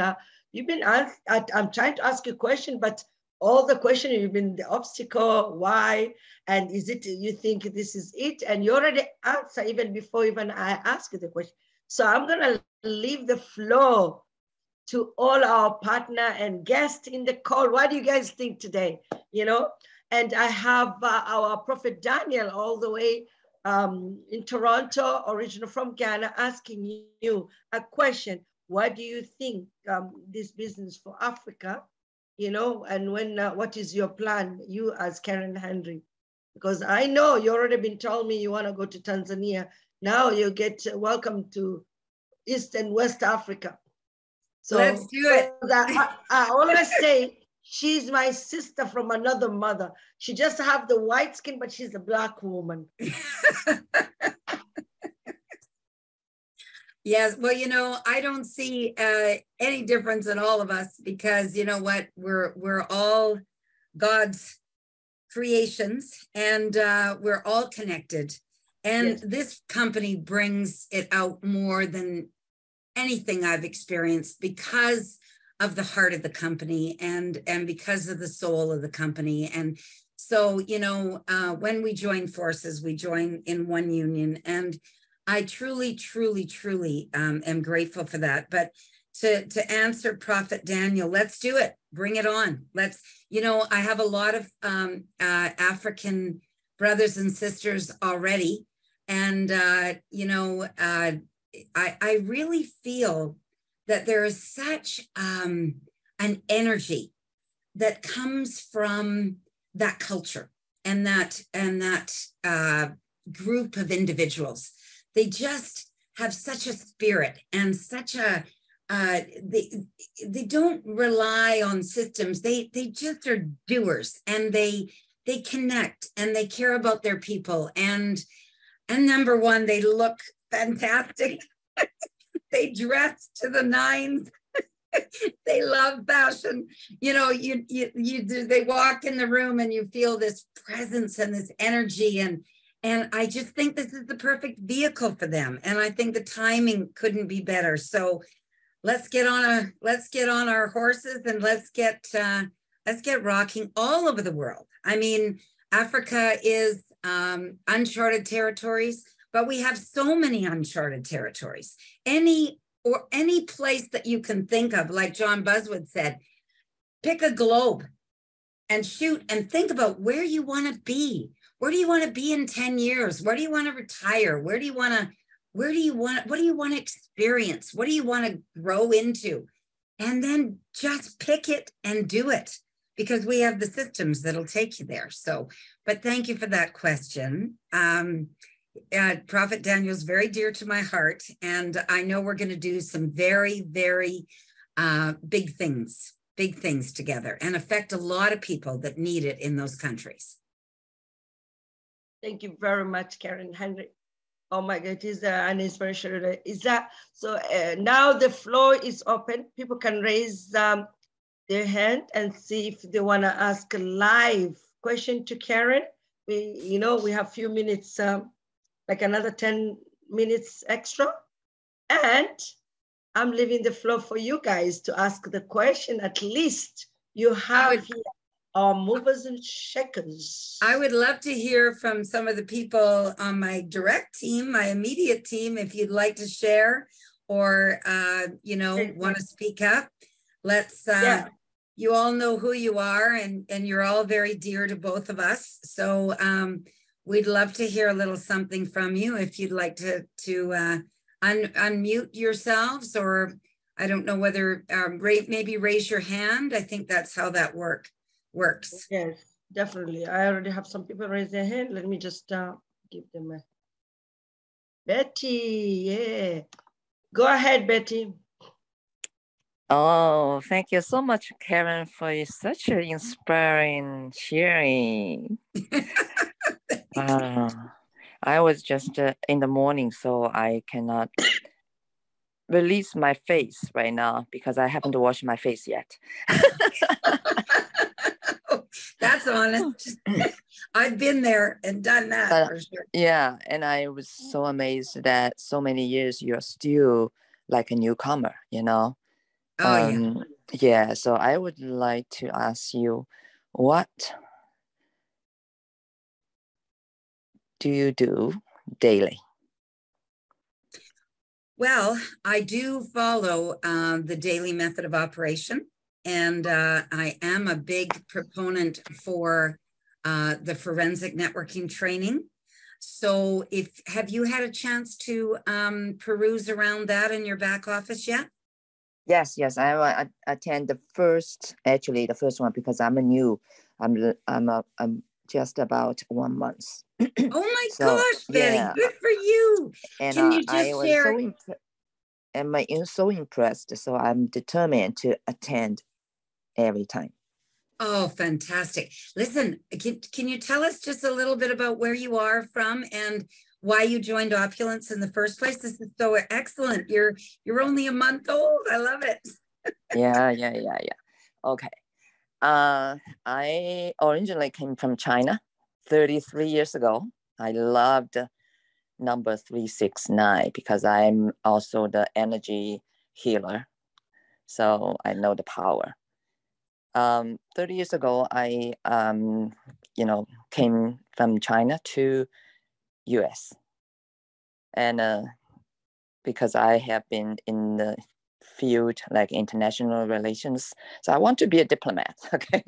you've been, I'm trying to ask you a question, but all the question, you've been the obstacle, why, and is it, you think this is it? And you already answer even before even I ask you the question. So I'm gonna leave the floor to all our partner and guests in the call. What do you guys think today, you know? And I have our Prophet Daniel all the way in Toronto, original from Ghana, asking you a question. What do you think this business for Africa, you know, and when, what is your plan, you as Karen Henry? Because I know you already been telling me you want to go to Tanzania. Now you get welcome to East and West Africa. So let's do it. I always say, she's my sister from another mother. She just have the white skin, but she's a black woman. Yes, well, you know, I don't see any difference in all of us, because you know what, we're all God's creations, and we're all connected. And yes, this company brings it out more than anything I've experienced, because of the heart of the company, and because of the soul of the company. And so, you know, when we join forces, we join in one union. And I truly, truly, truly am grateful for that. But to answer Prophet Daniel, let's do it. Bring it on. Let's, you know, I have a lot of African brothers and sisters already. And, you know, I really feel that there is such an energy that comes from that culture and that group of individuals. They just have such a spirit and such a, they don't rely on systems. They just are doers, and they connect, and they care about their people. And number one, they look fantastic. They dress to the nines. They love fashion. You know, you do. They walk in the room, and you feel this presence and this energy. And I just think this is the perfect vehicle for them. And I think the timing couldn't be better. So let's get on our horses, and let's get rocking all over the world. I mean, Africa is uncharted territories. But we have so many uncharted territories. Any place that you can think of, like John Buswood said, pick a globe and shoot and think about where you want to be. Where do you want to be in 10 years? Where do you want to retire? What do you want to experience? What do you want to grow into? And then just pick it and do it, because we have the systems that'll take you there. So, but thank you for that question. Prophet Daniel's very dear to my heart, and I know we're going to do some very, very big things together, and affect a lot of people that need it in those countries. Thank you very much, Karen Henry. Oh my God, it is an inspiration. Is that so? Now the floor is open. People can raise their hand and see if they want to ask a live question to Karen. We have a few minutes. Like another 10 minutes extra. And I'm leaving the floor for you guys to ask the question. At least you have here our movers and shakers. I would love to hear from some of the people on my direct team, my immediate team, if you'd like to share or, you know, want to speak up. Let's, you all know who you are, and you're all very dear to both of us. So, we'd love to hear a little something from you if you'd like to unmute yourselves, or I don't know whether maybe raise your hand. I think that's how that works. Yes, definitely. I already have some people raise their hand. Let me just give them a... Betty, yeah. Go ahead, Betty. Oh, thank you so much, Karen, for such an inspiring sharing. I was just in the morning, so I cannot release my face right now because I haven't washed my face yet. That's honest. I've been there and done that. For sure. Yeah, and I was so amazed that so many years you're still like a newcomer, you know? Oh, yeah, so I would like to ask you, what do you do daily? Well, I do follow the daily method of operation, and I am a big proponent for the forensic networking training. So have you had a chance to peruse around that in your back office yet? Yes. I attend the first one because I'm new. I'm just about 1 month. Oh my gosh, Betty! Yeah. Good for you. And can you just share? I'm so impressed. So I'm determined to attend every time. Oh, fantastic! Listen, can you tell us just a little bit about where you are from and why you joined Opulence in the first place? This is so excellent. You're only a month old. I love it. Yeah. Okay. I originally came from China 33 years ago. I loved number 369 because I'm also the energy healer. So I know the power. 30 years ago, I came from China to US, and because I have been in the field like international relations, so I want to be a diplomat, okay?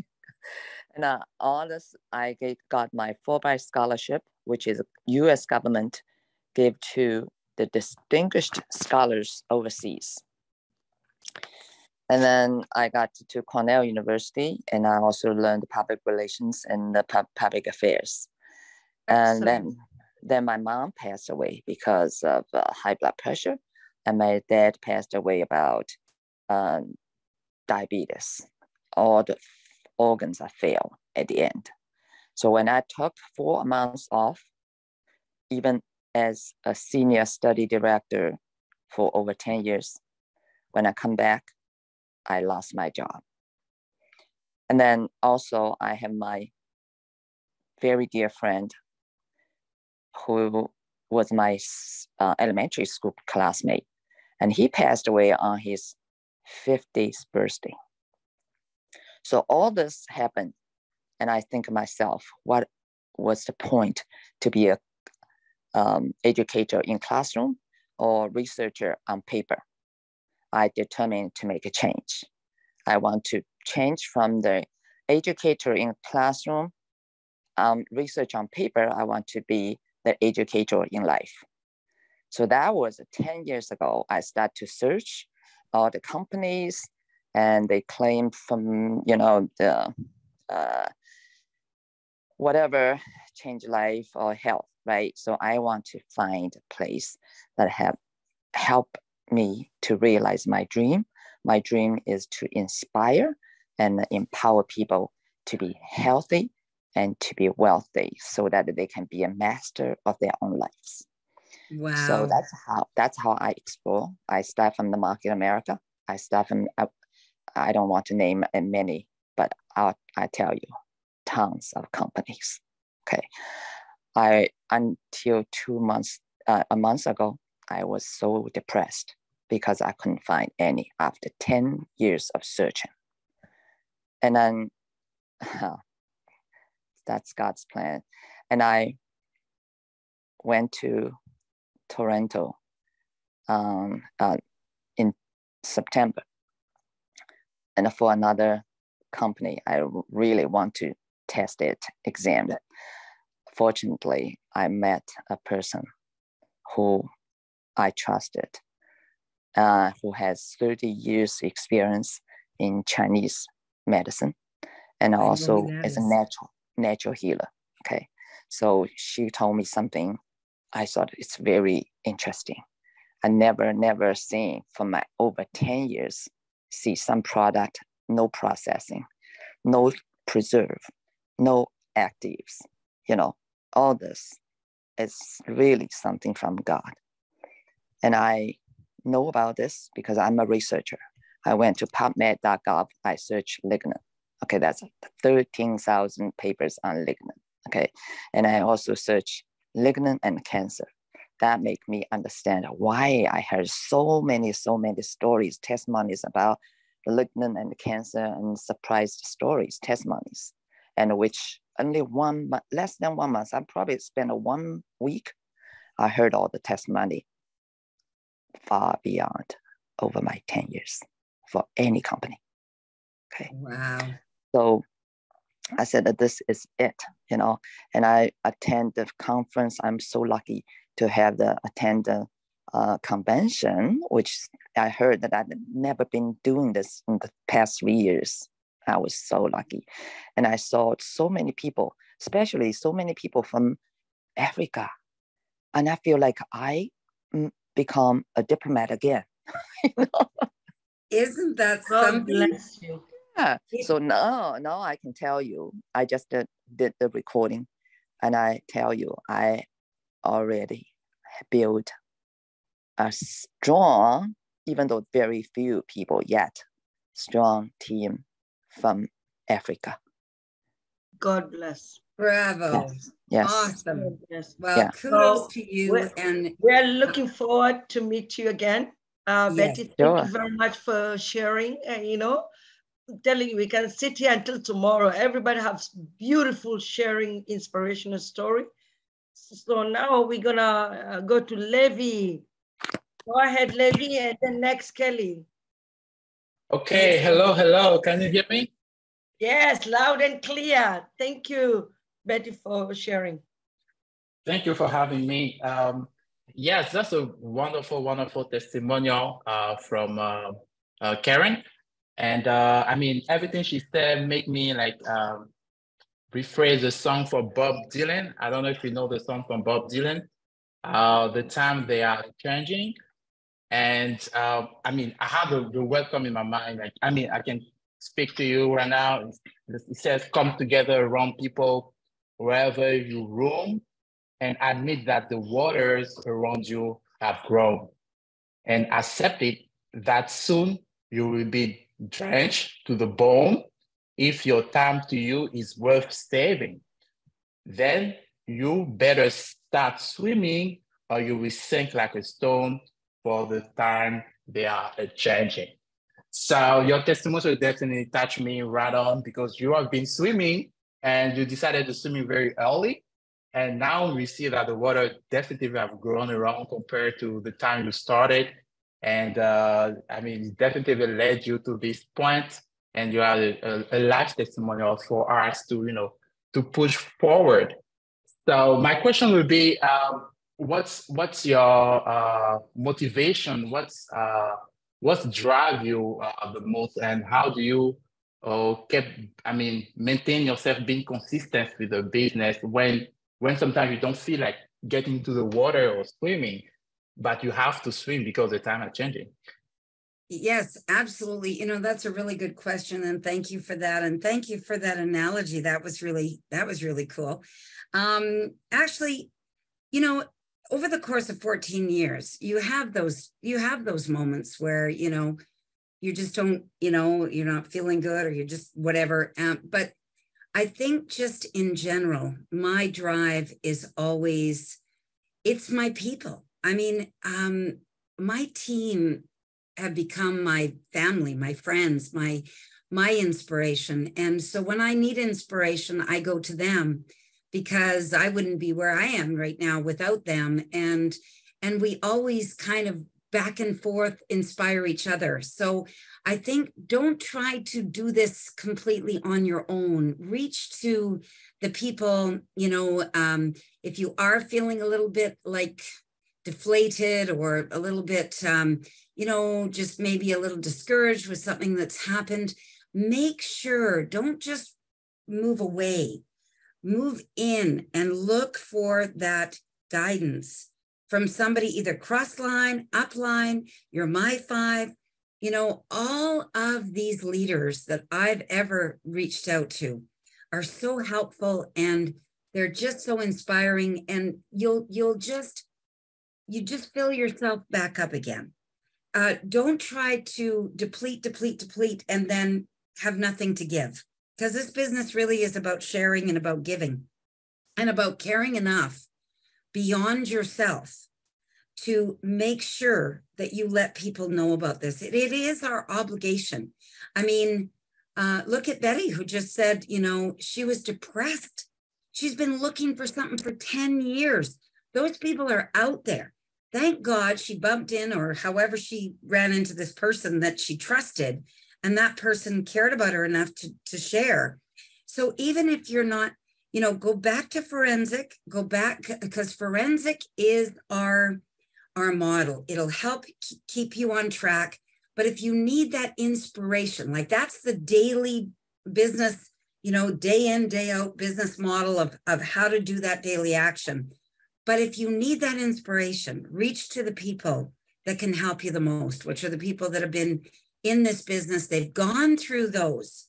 And all this, I got my 4x scholarship, which is US government gave to the distinguished scholars overseas. And then I got to Cornell University, and I also learned public relations and the public affairs. And then my mom passed away because of high blood pressure, and my dad passed away about diabetes. All the organs are failed at the end. So when I took 4 months off, even as a senior study director for over 10 years, when I come back, I lost my job. And then also I have my very dear friend, who was my elementary school classmate, and he passed away on his 50th birthday. So all this happened, and I think to myself, what was the point to be a educator in classroom or researcher on paper? I determined to make a change. I want to change from the educator in classroom, research on paper. I want to be the educator in life. So that was 10 years ago. I started to search all the companies, and they claim from, the whatever, change life or health, right? So I want to find a place that help me to realize my dream. My dream is to inspire and empower people to be healthy and to be wealthy so that they can be a master of their own lives. Wow. So that's how I explore. I start from the market America. I start from, I don't want to name many, but I tell you, tons of companies, okay? Until a month ago, I was so depressed because I couldn't find any after 10 years of searching. And then, that's God's plan. And I went to Toronto in September, and for another company, I really want to test it, examine it. Fortunately, I met a person who I trusted, who has 30 years experience in Chinese medicine, and also is a natural healer. Okay. So she told me something I thought it's very interesting. I never seen for my over 10 years see some product, no processing, no preserve, no actives, you know, all this is really something from God. And I know about this because I'm a researcher. I went to PubMed.gov, I searched lignin. Okay, that's 13,000 papers on lignin, okay? And I also searched lignin and cancer. That make me understand why I heard so many stories, testimonies about lignin and cancer, and surprised stories, testimonies, and which only one, less than 1 month, I probably spent 1 week, I heard all the testimony far beyond over my 10 years for any company. Okay. Wow. So I said that this is it, you know, and I attend the conference. I'm so lucky to have attend the convention, which I heard that I've never been doing this in the past 3 years. I was so lucky. And I saw so many people, especially so many people from Africa. And I feel like I become a diplomat again. You know? Isn't that something? God bless you. Yeah. So now I can tell you, I just did the recording, and I tell you, I already built a strong, even though very few people yet, strong team from Africa. God bless. Bravo. Yes. Yes. Awesome. Yes. Well, yeah. Kudos to you. We're looking forward to meet you again. Yes, Betty, thank you very much for sharing. You know, I'm telling you, we can sit here until tomorrow. Everybody has beautiful sharing, inspirational story. So now we're going to go to Levy. Go ahead, Levy, and then next, Kelly. Okay, hello. Can you hear me? Yes, loud and clear. Thank you, Betty, for sharing. Thank you for having me. Yes, that's a wonderful testimonial from Karen. And I mean, everything she said made me like rephrase the song for Bob Dylan. I don't know if you know the song from Bob Dylan, The Time They Are Changing. And I mean, I have the welcome in my mind. Like, I mean, I can speak to you right now. It says, come together around people wherever you roam, and admit that the waters around you have grown, and accept it that soon you will be drenched to the bone if your time to you is worth saving. Then you better start swimming or you will sink like a stone for the time they are changing. So your testimony definitely touched me right on, because you have been swimming and you decided to swim very early. And now we see that the water definitely have grown around compared to the time you started. And I mean, it definitely led you to this point, and you are a life testimonial for us to, you know, to push forward. So my question would be, what's your motivation? What's drive you the most, and how do you maintain yourself being consistent with the business when sometimes you don't feel like getting to the water or swimming, but you have to swim because the time are changing? Yes, absolutely. You know, that's a really good question. And thank you for that. And thank you for that analogy. That was really cool. Actually, you know, over the course of 14 years, you have those moments where, you know, you just don't, you know, you're not feeling good, or you're just whatever. But I think just in general, my drive is always, it's my people. I mean, my team have become my family, my friends, my inspiration. And so when I need inspiration, I go to them, because I wouldn't be where I am right now without them. And we always kind of back and forth inspire each other. So I think don't try to do this completely on your own. Reach to the people, you know, if you are feeling a little bit like deflated, or a little bit, you know, just maybe a little discouraged with something that's happened, make sure, don't just move away, move in and look for that guidance from somebody, either cross line, up line, your My Five, You know, all of these leaders that I've ever reached out to are so helpful, and they're just so inspiring, and you just fill yourself back up again. Don't try to deplete, and then have nothing to give, because this business really is about sharing and about giving and about caring enough beyond yourself to make sure that you let people know about this. It is our obligation. I mean, look at Betty, who just said, you know, she was depressed. She's been looking for something for 10 years. Those people are out there. Thank God she bumped in, or however she ran into this person that she trusted, and that person cared about her enough to share. So even if you're not, you know, go back to forensic, go back, because forensic is our model. It'll help keep you on track. But if you need that inspiration, like that's the daily business, you know, day in, day out business model of how to do that daily action. But if you need that inspiration, reach to the people that can help you the most, which are the people that have been in this business. They've gone through those,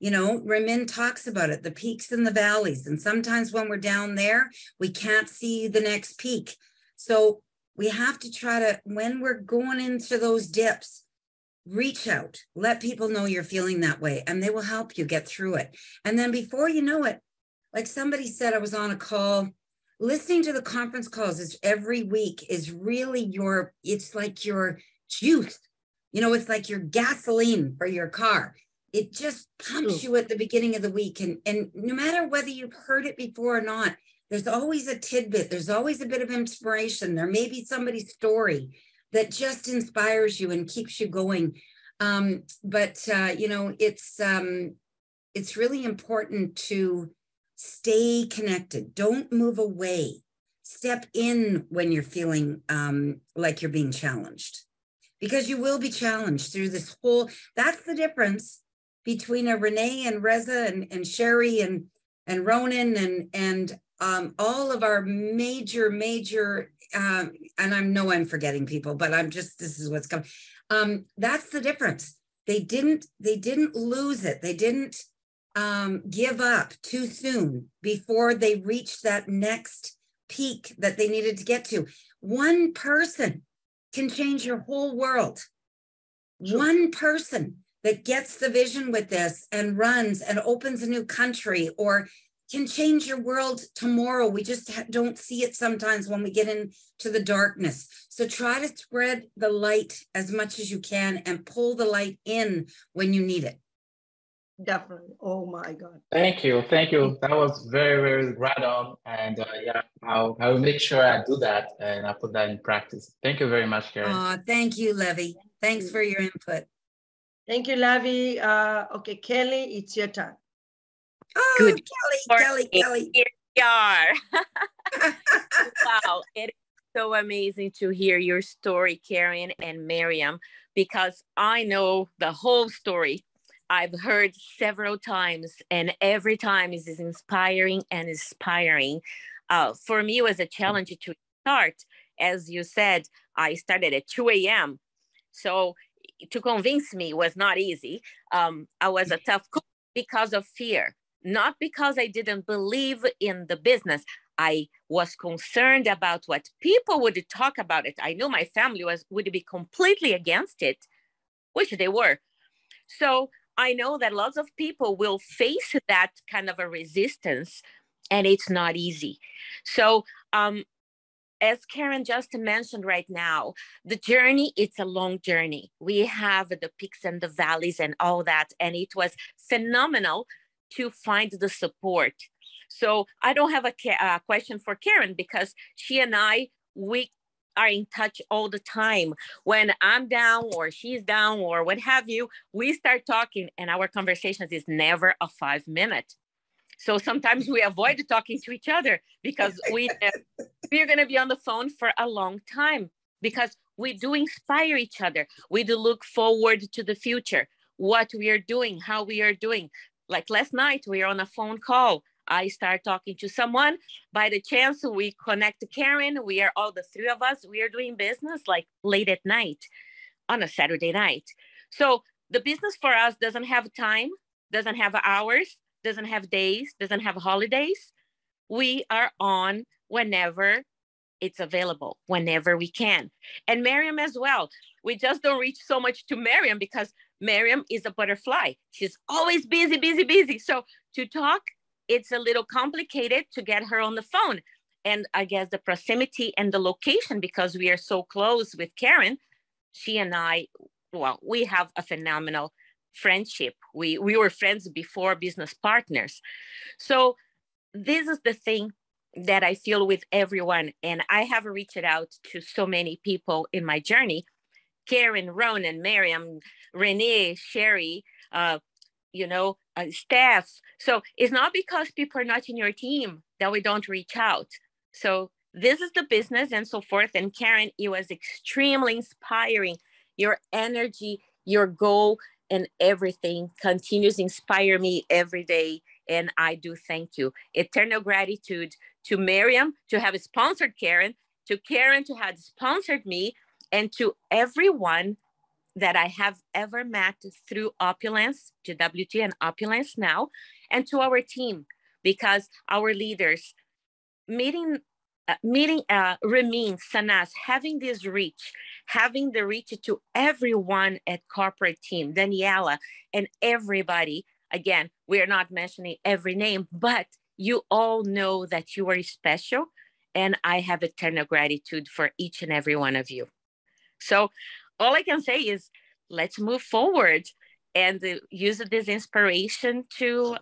you know, Ramin talks about it, the peaks and the valleys. And sometimes when we're down there, we can't see the next peak. So we have to try to, when we're going into those dips, reach out, let people know you're feeling that way, and they will help you get through it. And then before you know it, like somebody said, I was on a call, listening to the conference calls is every week is really your, it's like your juice, you know, it's like your gasoline for your car. It just pumps you at the beginning of the week. And no matter whether you've heard it before or not, there's always a tidbit. There's always a bit of inspiration. There may be somebody's story that just inspires you and keeps you going. You know, it's really important to stay connected. Don't move away. Step in when you're feeling like you're being challenged, because you will be challenged through this whole, that's the difference between a Renee and Reza and Sherry and Ronan and all of our major, and I know I'm forgetting people, but I'm just, this is what's coming. That's the difference. They didn't lose it. They didn't give up too soon before they reached that next peak that they needed to get to. One person can change your whole world. One person that gets the vision with this and runs and opens a new country or can change your world tomorrow. We just don't see it sometimes when we get into the darkness. So try to spread the light as much as you can and pull the light in when you need it. Definitely. Oh my God. Thank you. Thank you. That was very, very right on. And yeah, I'll make sure I do that and I put that in practice. Thank you very much, Karen. Thank you, Levy. Thanks for your input. Thank you, Levy. Okay, Kelly, it's your turn. Oh, good. Kelly. Here we are. Wow, it is so amazing to hear your story, Karen and Mariam, because I know the whole story. I've heard several times, and every time is inspiring and inspiring. For me, it was a challenge to start. As you said, I started at 2 a.m. So to convince me was not easy. I was a tough cook because of fear, not because I didn't believe in the business. I was concerned about what people would talk about it. I knew my family would be completely against it, which they were. So I know that lots of people will face that kind of a resistance, and it's not easy. So as Karen just mentioned right now, the journey, it's a long journey. We have the peaks and the valleys and all that. And it was phenomenal to find the support. So I don't have a question for Karen, because she and I, we are in touch all the time. When I'm down or she's down or what have you, we start talking, and our conversations is never a 5-minute. So sometimes we avoid talking to each other because we're going to be on the phone for a long time, because we do inspire each other. We do look forward to the future, what we are doing, how we are doing. Like last night, we were on a phone call. I start talking to someone. By the chance, we connect to Karen. We are all the three of us. We are doing business like late at night on a Saturday night. So the business for us doesn't have time, doesn't have hours, doesn't have days, doesn't have holidays. We are on whenever it's available, whenever we can. And Mariam as well. We just don't reach so much to Mariam because Mariam is a butterfly. She's always busy, busy, busy. So to talk, it's a little complicated to get her on the phone. And I guess the proximity and the location, because we are so close with Karen, she and I, well, we have a phenomenal friendship. We were friends before, business partners. So this is the thing that I feel with everyone. And I have reached out to so many people in my journey, Karen, Ronan, Mariam, Renee, Sherry, staff. So it's not because people are not in your team that we don't reach out. So this is the business and so forth. And Karen, it was extremely inspiring. Your energy, your goal, and everything continues to inspire me every day. And I do thank you. Eternal gratitude to Mariam to have sponsored Karen to have sponsored me, and to everyone that I have ever met through Opulence, GWT and Opulence now, and to our team, because our leaders, meeting Ramin, Sanas, having this reach, having the reach to everyone at corporate team, Daniela and everybody. Again, we are not mentioning every name, but you all know that you are special, and I have eternal gratitude for each and every one of you. So all I can say is let's move forward and use this inspiration to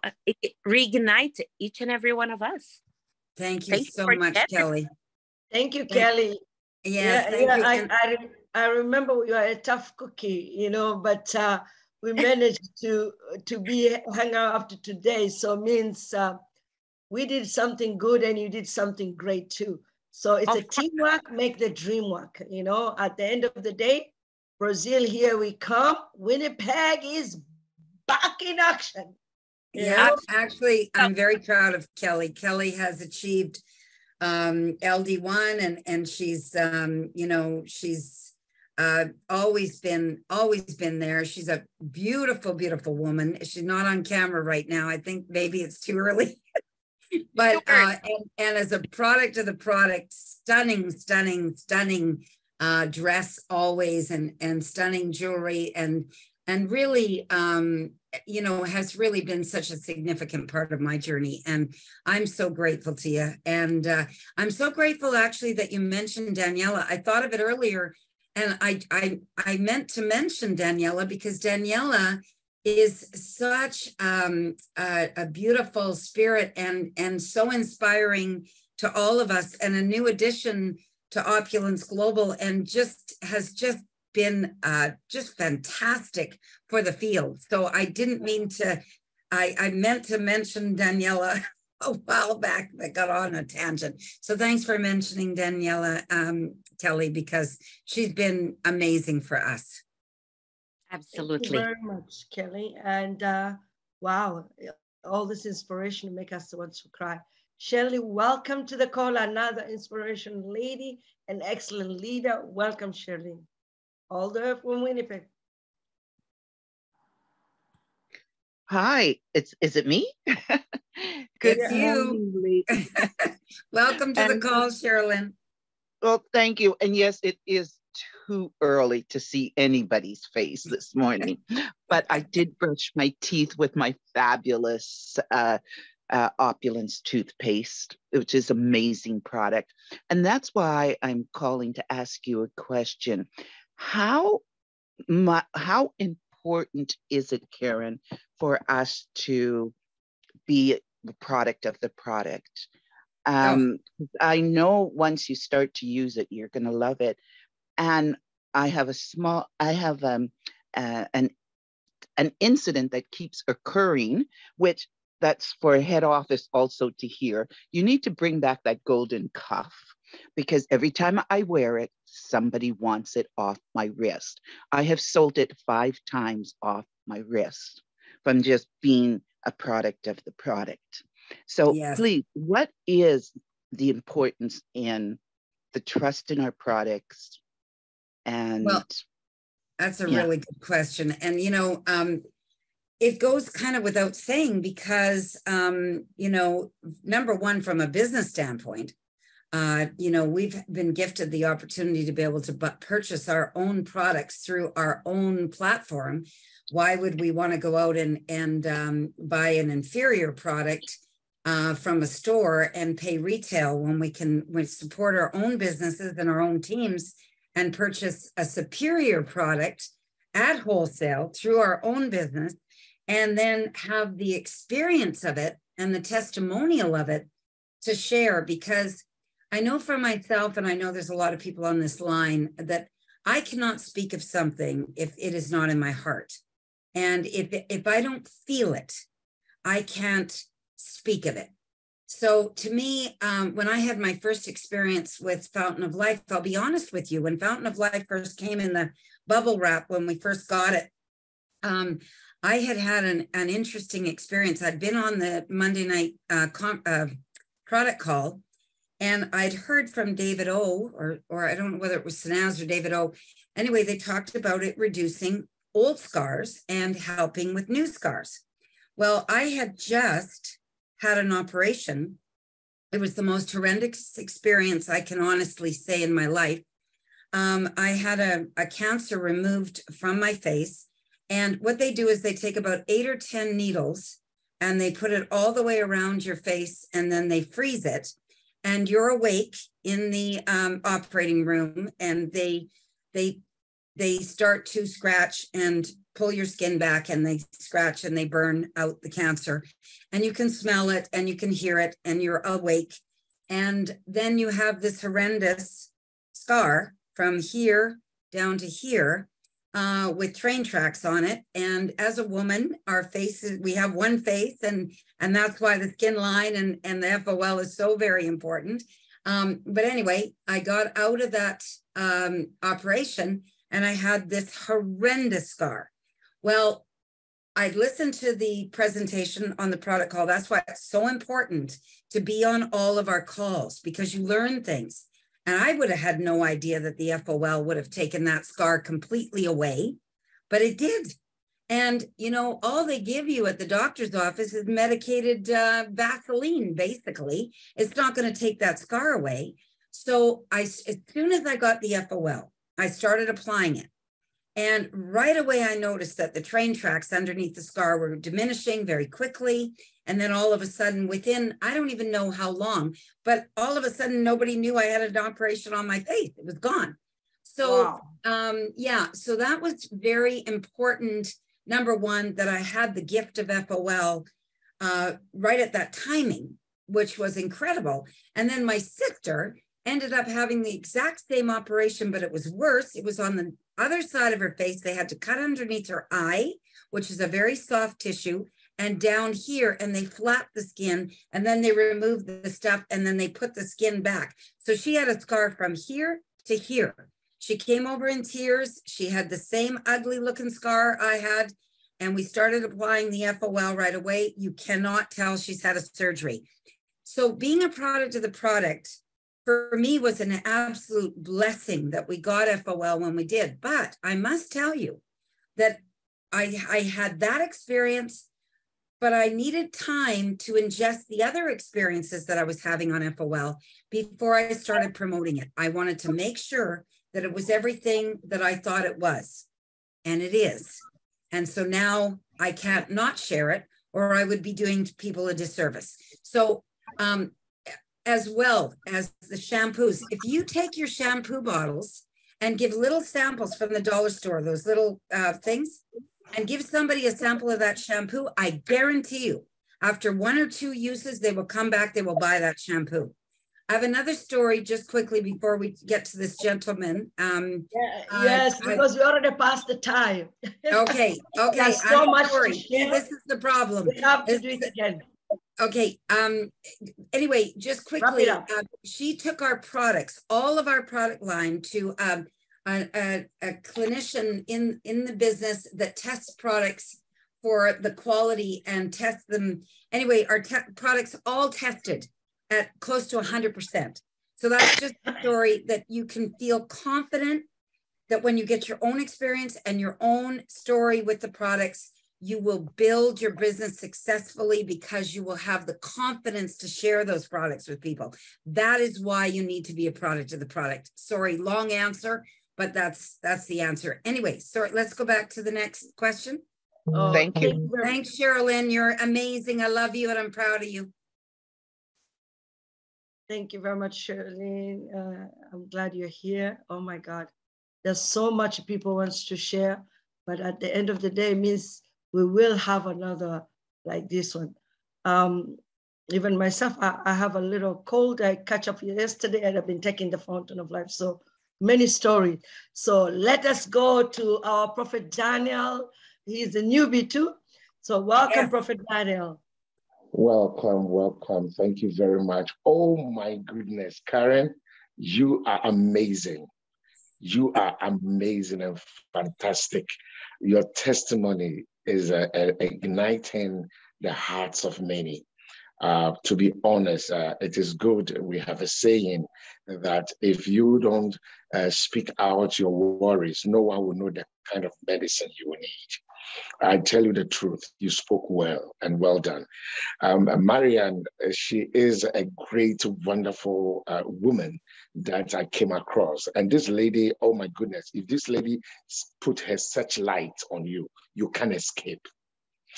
reignite each and every one of us. Thank you so much, Kelly. Thank you, Kelly. I remember you are a tough cookie, but we managed to be hang out after today. So it means we did something good and you did something great too. So it's a teamwork, make the dream work. At the end of the day, Brazil, here we come. Winnipeg is back in action. Actually, I'm very proud of Kelly. Kelly has achieved LD1 and she's, always been there. She's a beautiful, beautiful woman. She's not on camera right now. I think maybe it's too early, but, and as a product of the product, stunning dress always, and stunning jewelry, and really, has really been such a significant part of my journey. And I'm so grateful to you. And I'm so grateful actually that you mentioned Daniela. I thought of it earlier, and I meant to mention Daniela, because Daniela is such a beautiful spirit and so inspiring to all of us, and a new addition to Opulence Global, and has been just fantastic for the field. So I didn't mean to, I meant to mention Daniela a while back, but got on a tangent. So thanks for mentioning Daniela, Kelly, because she's been amazing for us. Absolutely. Thank you very much, Kelly. And wow, all this inspiration make us want to cry. Shirley, welcome to the call. Another inspirational lady, an excellent leader. Welcome, Shirley. All the way from Winnipeg. Hi, is it me? Good to you. Welcome to the call, Sherilyn. Well, thank you. And yes, it is too early to see anybody's face this morning, but I did brush my teeth with my fabulous Opulence toothpaste, which is amazing product. And that's why I'm calling to ask you a question. How important is it, Karen, for us to be the product of the product? I know once you start to use it, you're going to love it. And I have an incident that keeps occurring, which that's for head office also to hear. You need to bring back that golden cuff, because every time I wear it, somebody wants it off my wrist. I have sold it 5 times off my wrist from just being a product of the product. So please, what is the importance in the trust in our products? And That's a really good question. And, you know, it goes kind of without saying because, you know, number one, from a business standpoint, you know, we've been gifted the opportunity to be able to purchase our own products through our own platform. Why would we want to go out and buy an inferior product from a store and pay retail when we can support our own businesses and our own teams and purchase a superior product at wholesale through our own business, and then have the experience of it and the testimonial of it to share? Because I know for myself, and I know there's a lot of people on this line, that I cannot speak of something if it is not in my heart. And if I don't feel it, I can't speak of it. So to me, when I had my first experience with Fountain of Life, I'll be honest with you, when Fountain of Life first came in the bubble wrap, when we first got it, I had had an interesting experience. I'd been on the Monday night product call, and I'd heard from David O, or I don't know whether it was Sanaz or David O. Anyway, they talked about it reducing old scars and helping with new scars. Well, I had just had an operation. It was the most horrendous experience I can honestly say in my life. I had a cancer removed from my face. And what they do is they take about 8 or 10 needles and they put it all the way around your face, and then they freeze it. And you're awake in the operating room, and they start to scratch and pull your skin back, and they scratch and they burn out the cancer, and you can smell it and you can hear it and you're awake. And then you have this horrendous scar from here down to here with train tracks on it. And as a woman, our faces, we have one face, and that's why the skin line and the FOL is so very important. But anyway, I got out of that operation and I had this horrendous scar. Well, I listened to the presentation on the product call. That's why it's so important to be on all of our calls, because you learn things. And I would have had no idea that the FOL would have taken that scar completely away, but it did. And, you know, all they give you at the doctor's office is medicated Vaseline, basically. It's not going to take that scar away. So as soon as I got the FOL, I started applying it. And right away, I noticed that the train tracks underneath the scar were diminishing very quickly. And then all of a sudden, within, I don't even know how long, but all of a sudden, nobody knew I had an operation on my face. It was gone. So, wow. So that was very important. Number one, that I had the gift of FOL right at that timing, which was incredible. And then my sister ended up having the exact same operation, but it was worse. It was on the other side of her face. They had to cut underneath her eye, which is a very soft tissue, and down here, and they flapped the skin, and then they removed the stuff, and then they put the skin back. So she had a scar from here to here. She came over in tears. She had the same ugly looking scar I had, and we started applying the FOL right away. You cannot tell she's had a surgery. So being a product of the product, for me, was an absolute blessing that we got FOL when we did. But I must tell you that I had that experience, but I needed time to ingest the other experiences that I was having on FOL before I started promoting it. I wanted to make sure that it was everything that I thought it was, and it is. And so now I can't not share it, or I would be doing people a disservice. So, as well as the shampoos. If you take your shampoo bottles and give little samples from the dollar store, those little things, and give somebody a sample of that shampoo, I guarantee you, after 1 or 2 uses, they will come back, they will buy that shampoo. I have another story just quickly before we get to this gentleman. Yes, because we already passed the time. Okay. There's so much to share. This is the problem. We have to do it again. Okay. Anyway, just quickly, she took our products, all of our product line, to a clinician in the business that tests products for the quality and tests them. Anyway, our products all tested at close to 100%. So that's just a story that you can feel confident that when you get your own experience and your own story with the products, you will build your business successfully because you will have the confidence to share those products with people. That is why you need to be a product of the product. Sorry, long answer, but that's the answer. Anyway, so let's go back to the next question. Oh, thank you. Thanks, Sherilyn. You're amazing. I love you and I'm proud of you. Thank you very much, Sherilyn. I'm glad you're here. Oh my God. There's so much people wants to share, but at the end of the day, it means we will have another like this one. Even myself, I have a little cold. I catch up yesterday and I've been taking the Fountain of Life. So many stories. So let us go to our Prophet Daniel. He's a newbie too. So welcome, yes. Prophet Daniel. Welcome, welcome. Thank you very much. Oh my goodness, Karen, you are amazing. You are amazing and fantastic. Your testimony is igniting the hearts of many. To be honest, it is good. We have a saying that if you don't speak out your worries, no one will know the kind of medicine you will need. I tell you the truth, you spoke well and well done. Marianne, she is a great, wonderful woman that I came across. And this lady, oh my goodness, if this lady put her such light on you, you can't escape.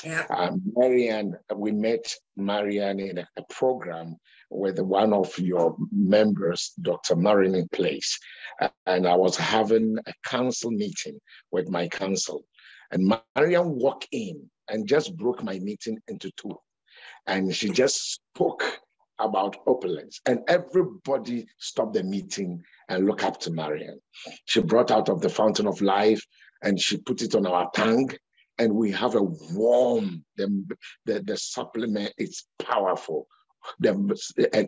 Yeah. Marianne, we met Marianne in a program with one of your members, Dr. Marianne Place, and I was having a council meeting with my council. And Marianne walked in and just broke my meeting into two. And she just spoke about opulence. And everybody stopped the meeting and looked up to Marianne. She brought out of the Fountain of Life and she put it on our tongue. And we have a warm, the supplement is powerful. And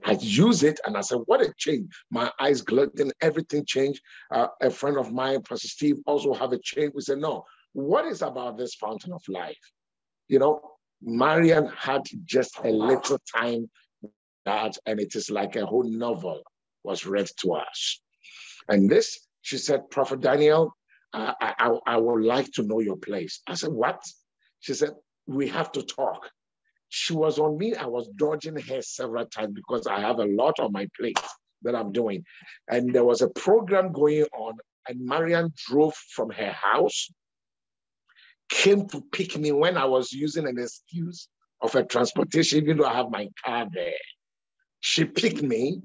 I use it and I said, what a change. My eyes glowed, everything changed. A friend of mine, Pastor Steve, also have a change. We said, no. What is about this Fountain of Life? You know, Marianne had just a little time that, and it is like a whole novel was read to us. And this, she said, Prophet Daniel, I would like to know your place. I said, what? She said, we have to talk. She was on me. I was dodging her several times because I have a lot on my plate that I'm doing. And there was a program going on, and Marianne drove from her house, came to pick me when I was using an excuse of a transportation, even though I have my car there. She picked me,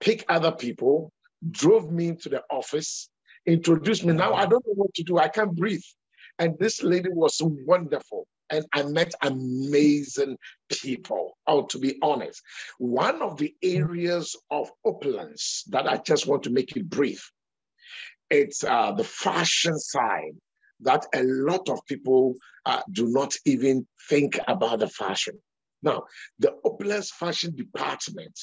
picked other people, drove me into the office, introduced me. Now I don't know what to do. I can't breathe. And this lady was wonderful. And I met amazing people. Oh, to be honest, one of the areas of opulence that I just want to make it brief, it's the fashion side. That a lot of people do not even think about the fashion. Now, the Opulence Fashion Department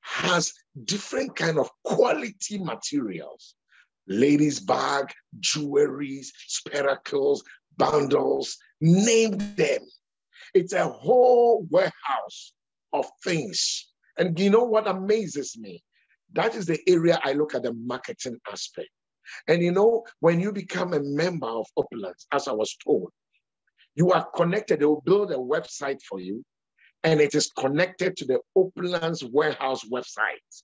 has different kind of quality materials, ladies' bag, jewelries, spectacles, bundles, name them. It's a whole warehouse of things. And you know what amazes me? That is the area I look at the marketing aspect. And you know, when you become a member of Opulence, as I was told, you are connected. They will build a website for you, and it is connected to the Opulence warehouse website.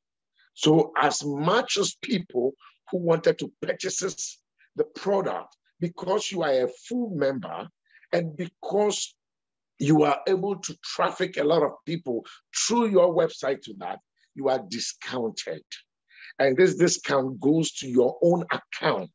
So as much as people who wanted to purchase the product, because you are a full member and because you are able to traffic a lot of people through your website to that, you are discounted. And this discount goes to your own account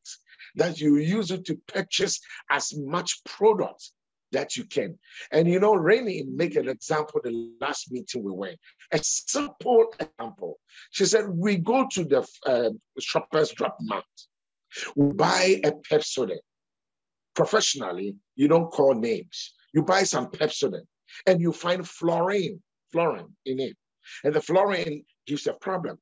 that you use it to purchase as much product that you can. And you know, Renee made an example the last meeting we went. A simple example. She said, we go to the Shoppers Drop Mart. We buy a Pepsodent. Professionally, you don't call names. You buy some Pepsodent and you find fluorine in it. And the fluorine gives a problem.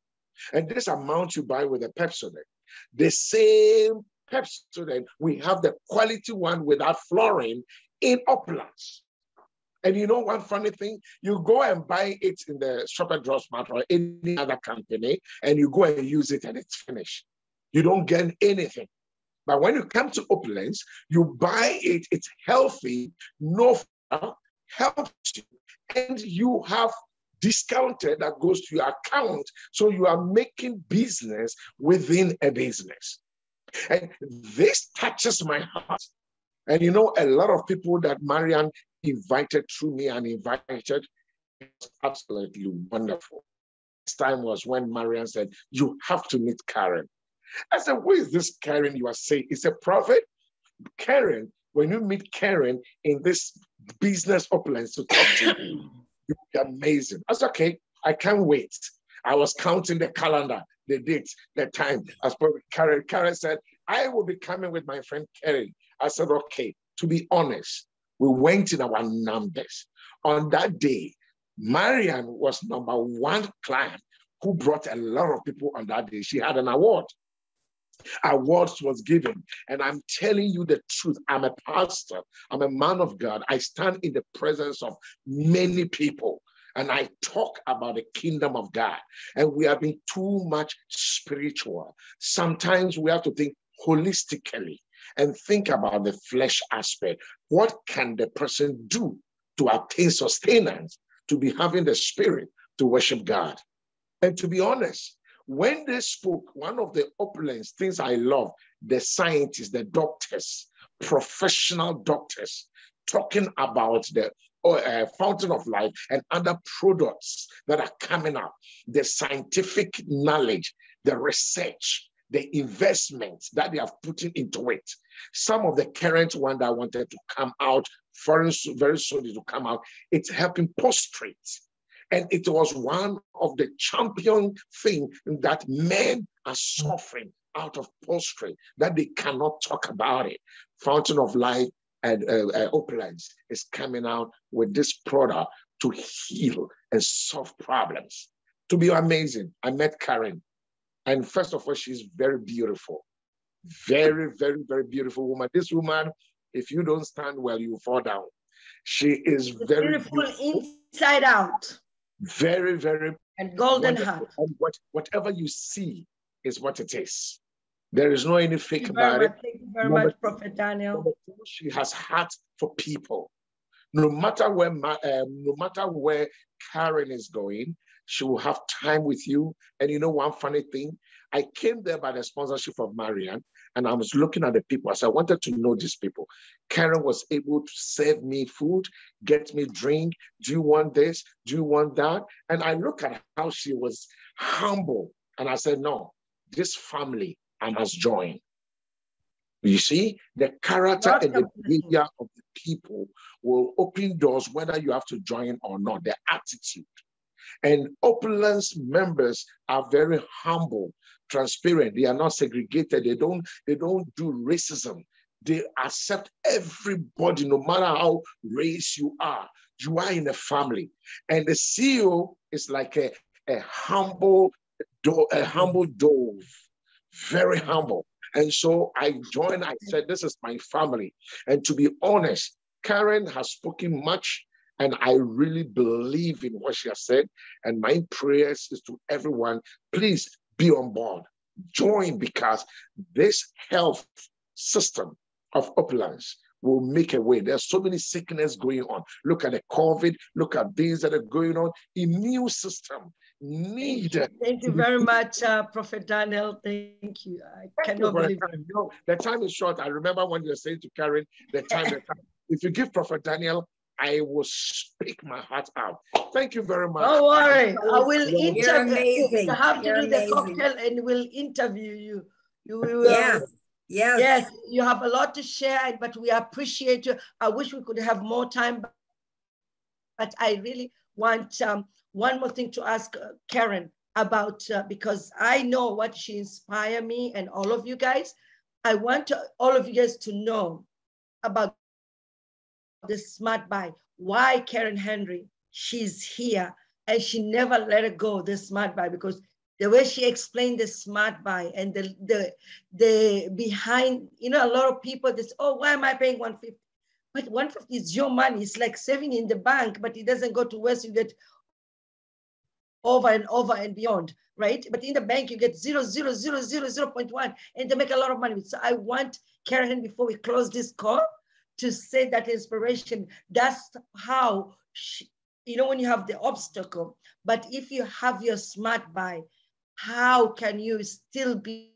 And this amount you buy with a Pepsodent, the same Pepsodent, we have the quality one without fluorine in Opulence. And you know one funny thing? You go and buy it in the Shoppers Drop Mart or any other company, and you go and use it and it's finished. You don't gain anything. But when you come to Opulence, you buy it, it's healthy, no fat, helps you, and you have discounted that goes to your account. So you are making business within a business. And this touches my heart. And you know, a lot of people that Marianne invited through me and invited, it was absolutely wonderful. This time was when Marianne said, you have to meet Karen. I said, who is this Karen you are saying? It's a prophet? Karen, when you meet Karen in this business Opulence to talk to you, you'll be amazing. I said, okay, I can't wait. I was counting the calendar, the dates, the time. I spoke with Karen. Karen said, I will be coming with my friend Karen. I said, okay, to be honest, we went in our numbers. On that day, Marianne was number one client who brought a lot of people on that day. She had an award. Awards was given. And I'm telling you the truth. I'm a pastor. I'm a man of God. I stand in the presence of many people. And I talk about the kingdom of God. And we have been too much spiritual. Sometimes we have to think holistically and think about the flesh aspect. What can the person do to obtain sustenance, to be having the spirit to worship God? And to be honest, when they spoke, one of the Opulence things I love, the scientists, the doctors, professional doctors, talking about the Fountain of Life and other products that are coming up, the scientific knowledge, the research, the investments that they have put into it. Some of the current one that wanted to come out, foreign very soon to come out, it's helping prostrate. And it was one of the champion thing that men are suffering out of prostrate, that they cannot talk about it. Fountain of Life and Opulence is coming out with this product to heal and solve problems. To be amazing, I met Karen. And first of all, she's very beautiful. Very, very, very beautiful woman. This woman, if you don't stand well, you fall down. She is very beautiful inside out. Very, very. And golden heart. And whatever you see is what it is. There is no any fake about it. Thank you very much, Prophet Daniel. She has heart for people. No matter where Karen is going, she will have time with you. And you know one funny thing? I came there by the sponsorship of Marianne, and I was looking at the people. As I wanted to know these people, Karen was able to serve me food, get me drink. Do you want this? Do you want that? And I look at how she was humble. And I said, no, this family, I must join. You see, the character and the behavior of the people will open doors whether you have to join or not, the attitude. And Opulence members are very humble, transparent. They are not segregated. They don't do racism. They accept everybody, no matter how race you are. You are in a family. And the CEO is like a humble dove, very humble. And so I joined. I said, this is my family. And to be honest, Karen has spoken much. And I really believe in what she has said. And my prayers is to everyone, please be on board. Join, because this health system of Opulence will make a way. There's so many sickness going on. Look at the COVID. Look at things that are going on. Immune system needed. Thank you very much, Prophet Daniel. Thank you. I cannot believe it. No, the time is short. I remember when you were saying to Karen, the time. If you give Prophet Daniel, I will speak my heart out. Thank you very much. Don't worry. I will interview you. I have to do the cocktail and we'll interview you. You will. Yes. Yes. Yes. You have a lot to share, but we appreciate you. I wish we could have more time, but I really want one more thing to ask Karen about, because I know what she inspired me and all of you guys. I want all of you guys to know about the smart buy, why Karen Henry, she's here and she never let it go, the smart buy, because the way she explained the smart buy and the behind, you know, a lot of people that say, oh, why am I paying 150? But 150 is your money. It's like saving in the bank, but it doesn't go to waste. You get over and over and beyond, right? But in the bank, you get 0.1, and they make a lot of money. So I want Karen, before we close this call, to say that inspiration, that's how, you know, when you have the obstacle, but if you have your smart buy, how can you still be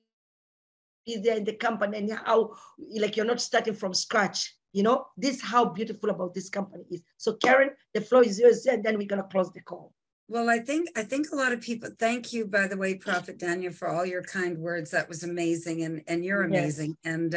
there in the company, and how, like, you're not starting from scratch, you know? This is how beautiful about this company is. So Karen, the floor is yours, and then we're gonna close the call. Well, I think a lot of people, thank you, by the way, Prophet Daniel, for all your kind words. That was amazing, and you're amazing. Yes. And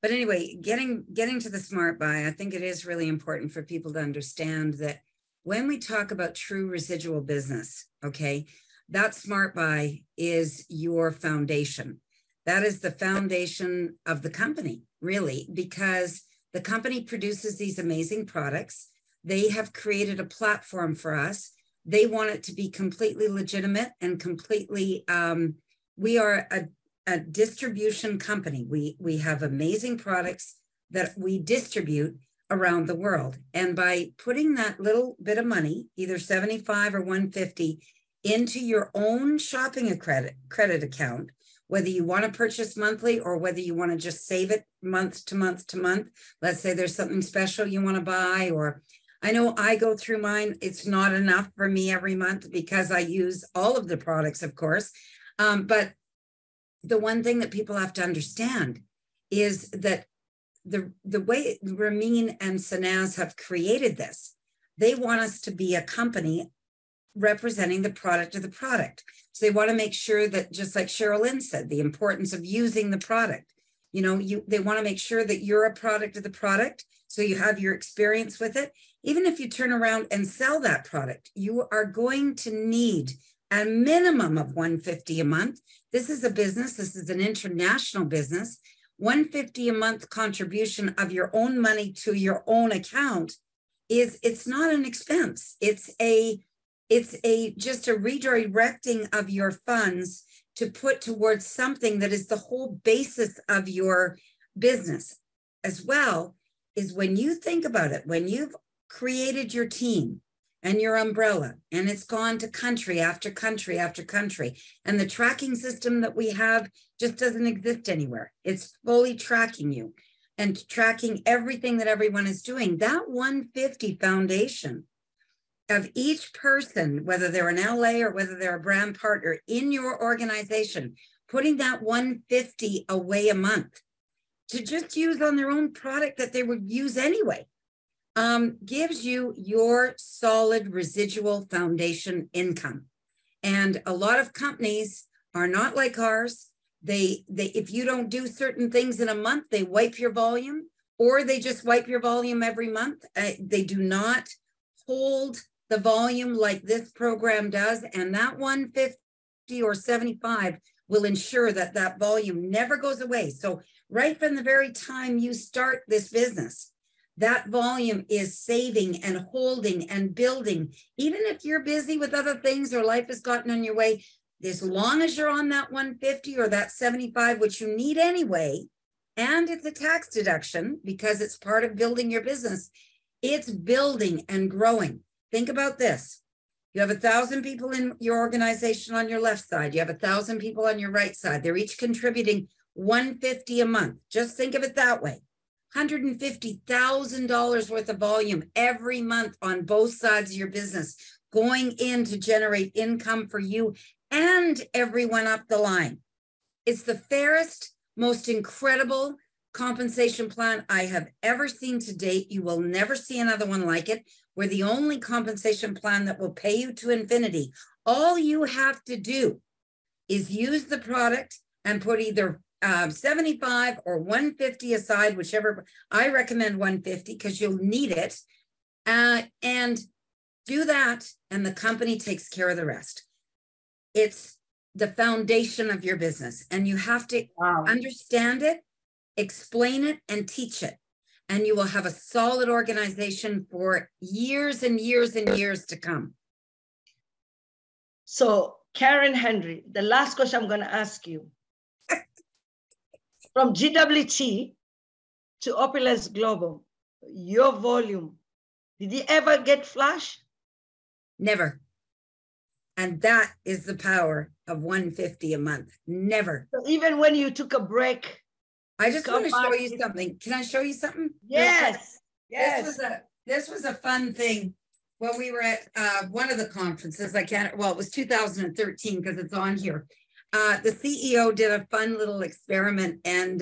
but anyway, getting to the smart buy, I think it is really important for people to understand that when we talk about true residual business, okay, that smart buy is your foundation. That is the foundation of the company, really, because the company produces these amazing products. They have created a platform for us. They want it to be completely legitimate and completely, we are a distribution company. We have amazing products that we distribute around the world. And by putting that little bit of money, either 75 or 150, into your own shopping credit account, whether you want to purchase monthly or whether you want to just save it month to month to month. Let's say there's something special you want to buy, or I know I go through mine. It's not enough for me every month because I use all of the products, of course. But the one thing that people have to understand is that the way Ramin and Sanaz have created this, they want us to be a company representing the product of the product. So they want to make sure that, just like Cheryl Lynn said, the importance of using the product. You know, they want to make sure that you're a product of the product, so you have your experience with it. Even if you turn around and sell that product, you are going to need a minimum of $150 a month. This is a business. This is an international business. $150 a month contribution of your own money to your own account it's not an expense. It's just a redirecting of your funds to put towards something that is the whole basis of your business. As well, is when you think about it, when you've created your team and your umbrella, and it's gone to country after country after country, and the tracking system that we have just doesn't exist anywhere. It's fully tracking you and tracking everything that everyone is doing. That 150 foundation of each person, whether they're in LA or whether they're a brand partner in your organization, putting that 150 away a month to just use on their own product that they would use anyway, gives you your solid residual foundation income. And a lot of companies are not like ours. They if you don't do certain things in a month, they wipe your volume, or they just wipe your volume every month. They do not hold the volume like this program does, and that 150 or 75 will ensure that that volume never goes away. So right from the very time you start this business, that volume is saving and holding and building. Even if you're busy with other things or life has gotten in your way, as long as you're on that 150 or that 75, which you need anyway, and it's a tax deduction because it's part of building your business, it's building and growing. Think about this. You have 1,000 people in your organization on your left side. You have 1,000 people on your right side. They're each contributing $150 a month. Just think of it that way. $150,000 worth of volume every month on both sides of your business going in to generate income for you and everyone up the line. It's the fairest, most incredible compensation plan I have ever seen to date. You will never see another one like it. We're the only compensation plan that will pay you to infinity. All you have to do is use the product and put either 75 or 150 aside, whichever. I recommend 150 because you'll need it. And do that, and the company takes care of the rest. It's the foundation of your business, and you have to understand it, explain it, and teach it, and you will have a solid organization for years and years and years to come. So Karen Henry, the last question I'm going to ask you, from GWT to Opulence Global, your volume, did you ever get flash? Never. And that is the power of $150 a month. Never. So even when you took a break. I just want to show you something. Can I show you something? Yes. Yes. This was a fun thing. When we were at one of the conferences, it was 2013 because it's on here. The CEO did a fun little experiment, and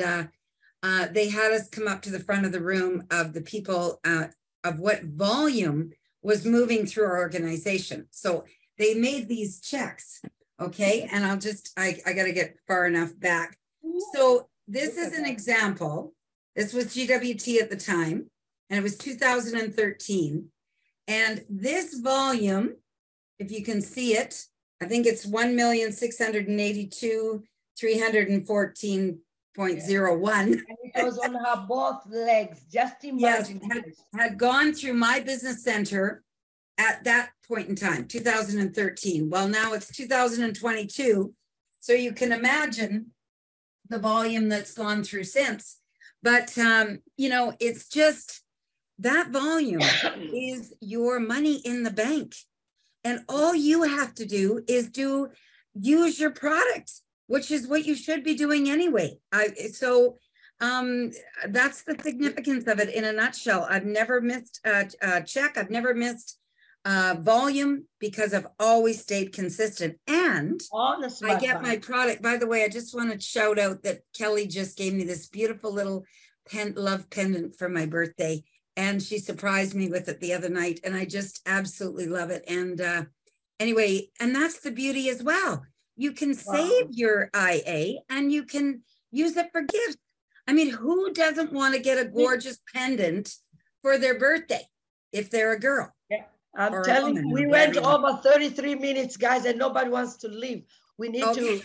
they had us come up to the front of the room of the people of what volume was moving through our organization. So they made these checks, okay? And I'll just, I got to get far enough back. So this is an example. This was GWT at the time, and it was 2013. And this volume, if you can see it, I think it's 1,682,314.01. And it was on her both legs, just imagine. Yes, had gone through my business center at that point in time, 2013. Well, now it's 2022. So you can imagine the volume that's gone through since. But, you know, it's just... that volume is your money in the bank. And all you have to do is use your product, which is what you should be doing anyway. So that's the significance of it in a nutshell. I've never missed a check. I've never missed volume because I've always stayed consistent. And I get my product. By the way, I just want to shout out that Kelly just gave me this beautiful little love pendant for my birthday. And she surprised me with it the other night, and I just absolutely love it. And anyway, and that's the beauty as well. You can save your IA, and you can use it for gifts. I mean, who doesn't want to get a gorgeous pendant for their birthday if they're a girl? Yeah. I'm telling you, we went over 33 minutes, guys, and nobody wants to leave. We need to.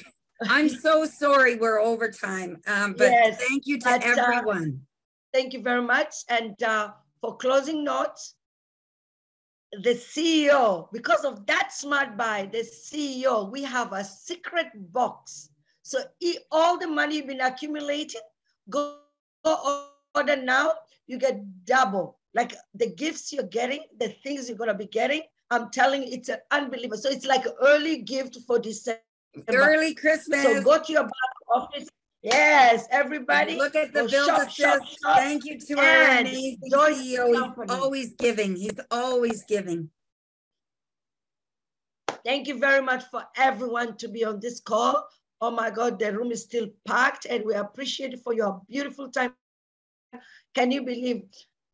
I'm so sorry we're over time, but yes, thank you to everyone. Thank you very much. And for closing notes, the CEO, because of that smart buy, the CEO, we have a secret box. So all the money you've been accumulating, go order now, you get double. Like the gifts you're getting, the things you're going to be getting, I'm telling you, it's unbelievable. So it's like an early gift for December. Early Christmas. So go to your back office. Yes, everybody. Look at the build-a-shop. Thank you to our amazing CEO. He's always giving. He's always giving. Thank you very much for everyone to be on this call. Oh my God, the room is still packed, and we appreciate it for your beautiful time. Can you believe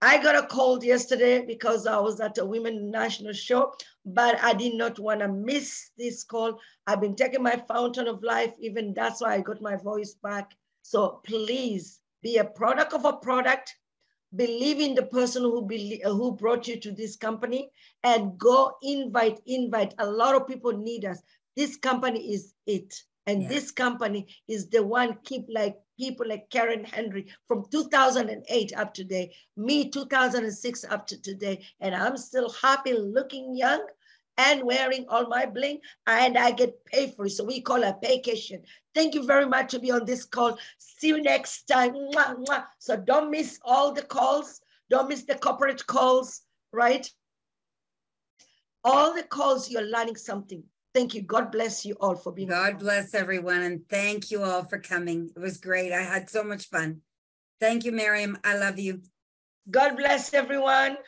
I got a cold yesterday because I was at a Women's National Show, but I did not want to miss this call. I've been taking my Fountain of Life, even that's why I got my voice back. So please be a product of a product, believe in the person who brought you to this company, and go invite. A lot of people need us. This company is it. And this company is the one keep like people like Karen Henry from 2008 up to today, me 2006 up to today. And I'm still happy looking young and wearing all my bling, and I get paid for it. So we call a vacation. Thank you very much to be on this call. See you next time. Mwah, mwah. So don't miss all the calls. Don't miss the corporate calls, right? All the calls, you're learning something. Thank you. God bless you all for being here. God bless everyone. And thank you all for coming. It was great. I had so much fun. Thank you, Mariam. I love you. God bless everyone.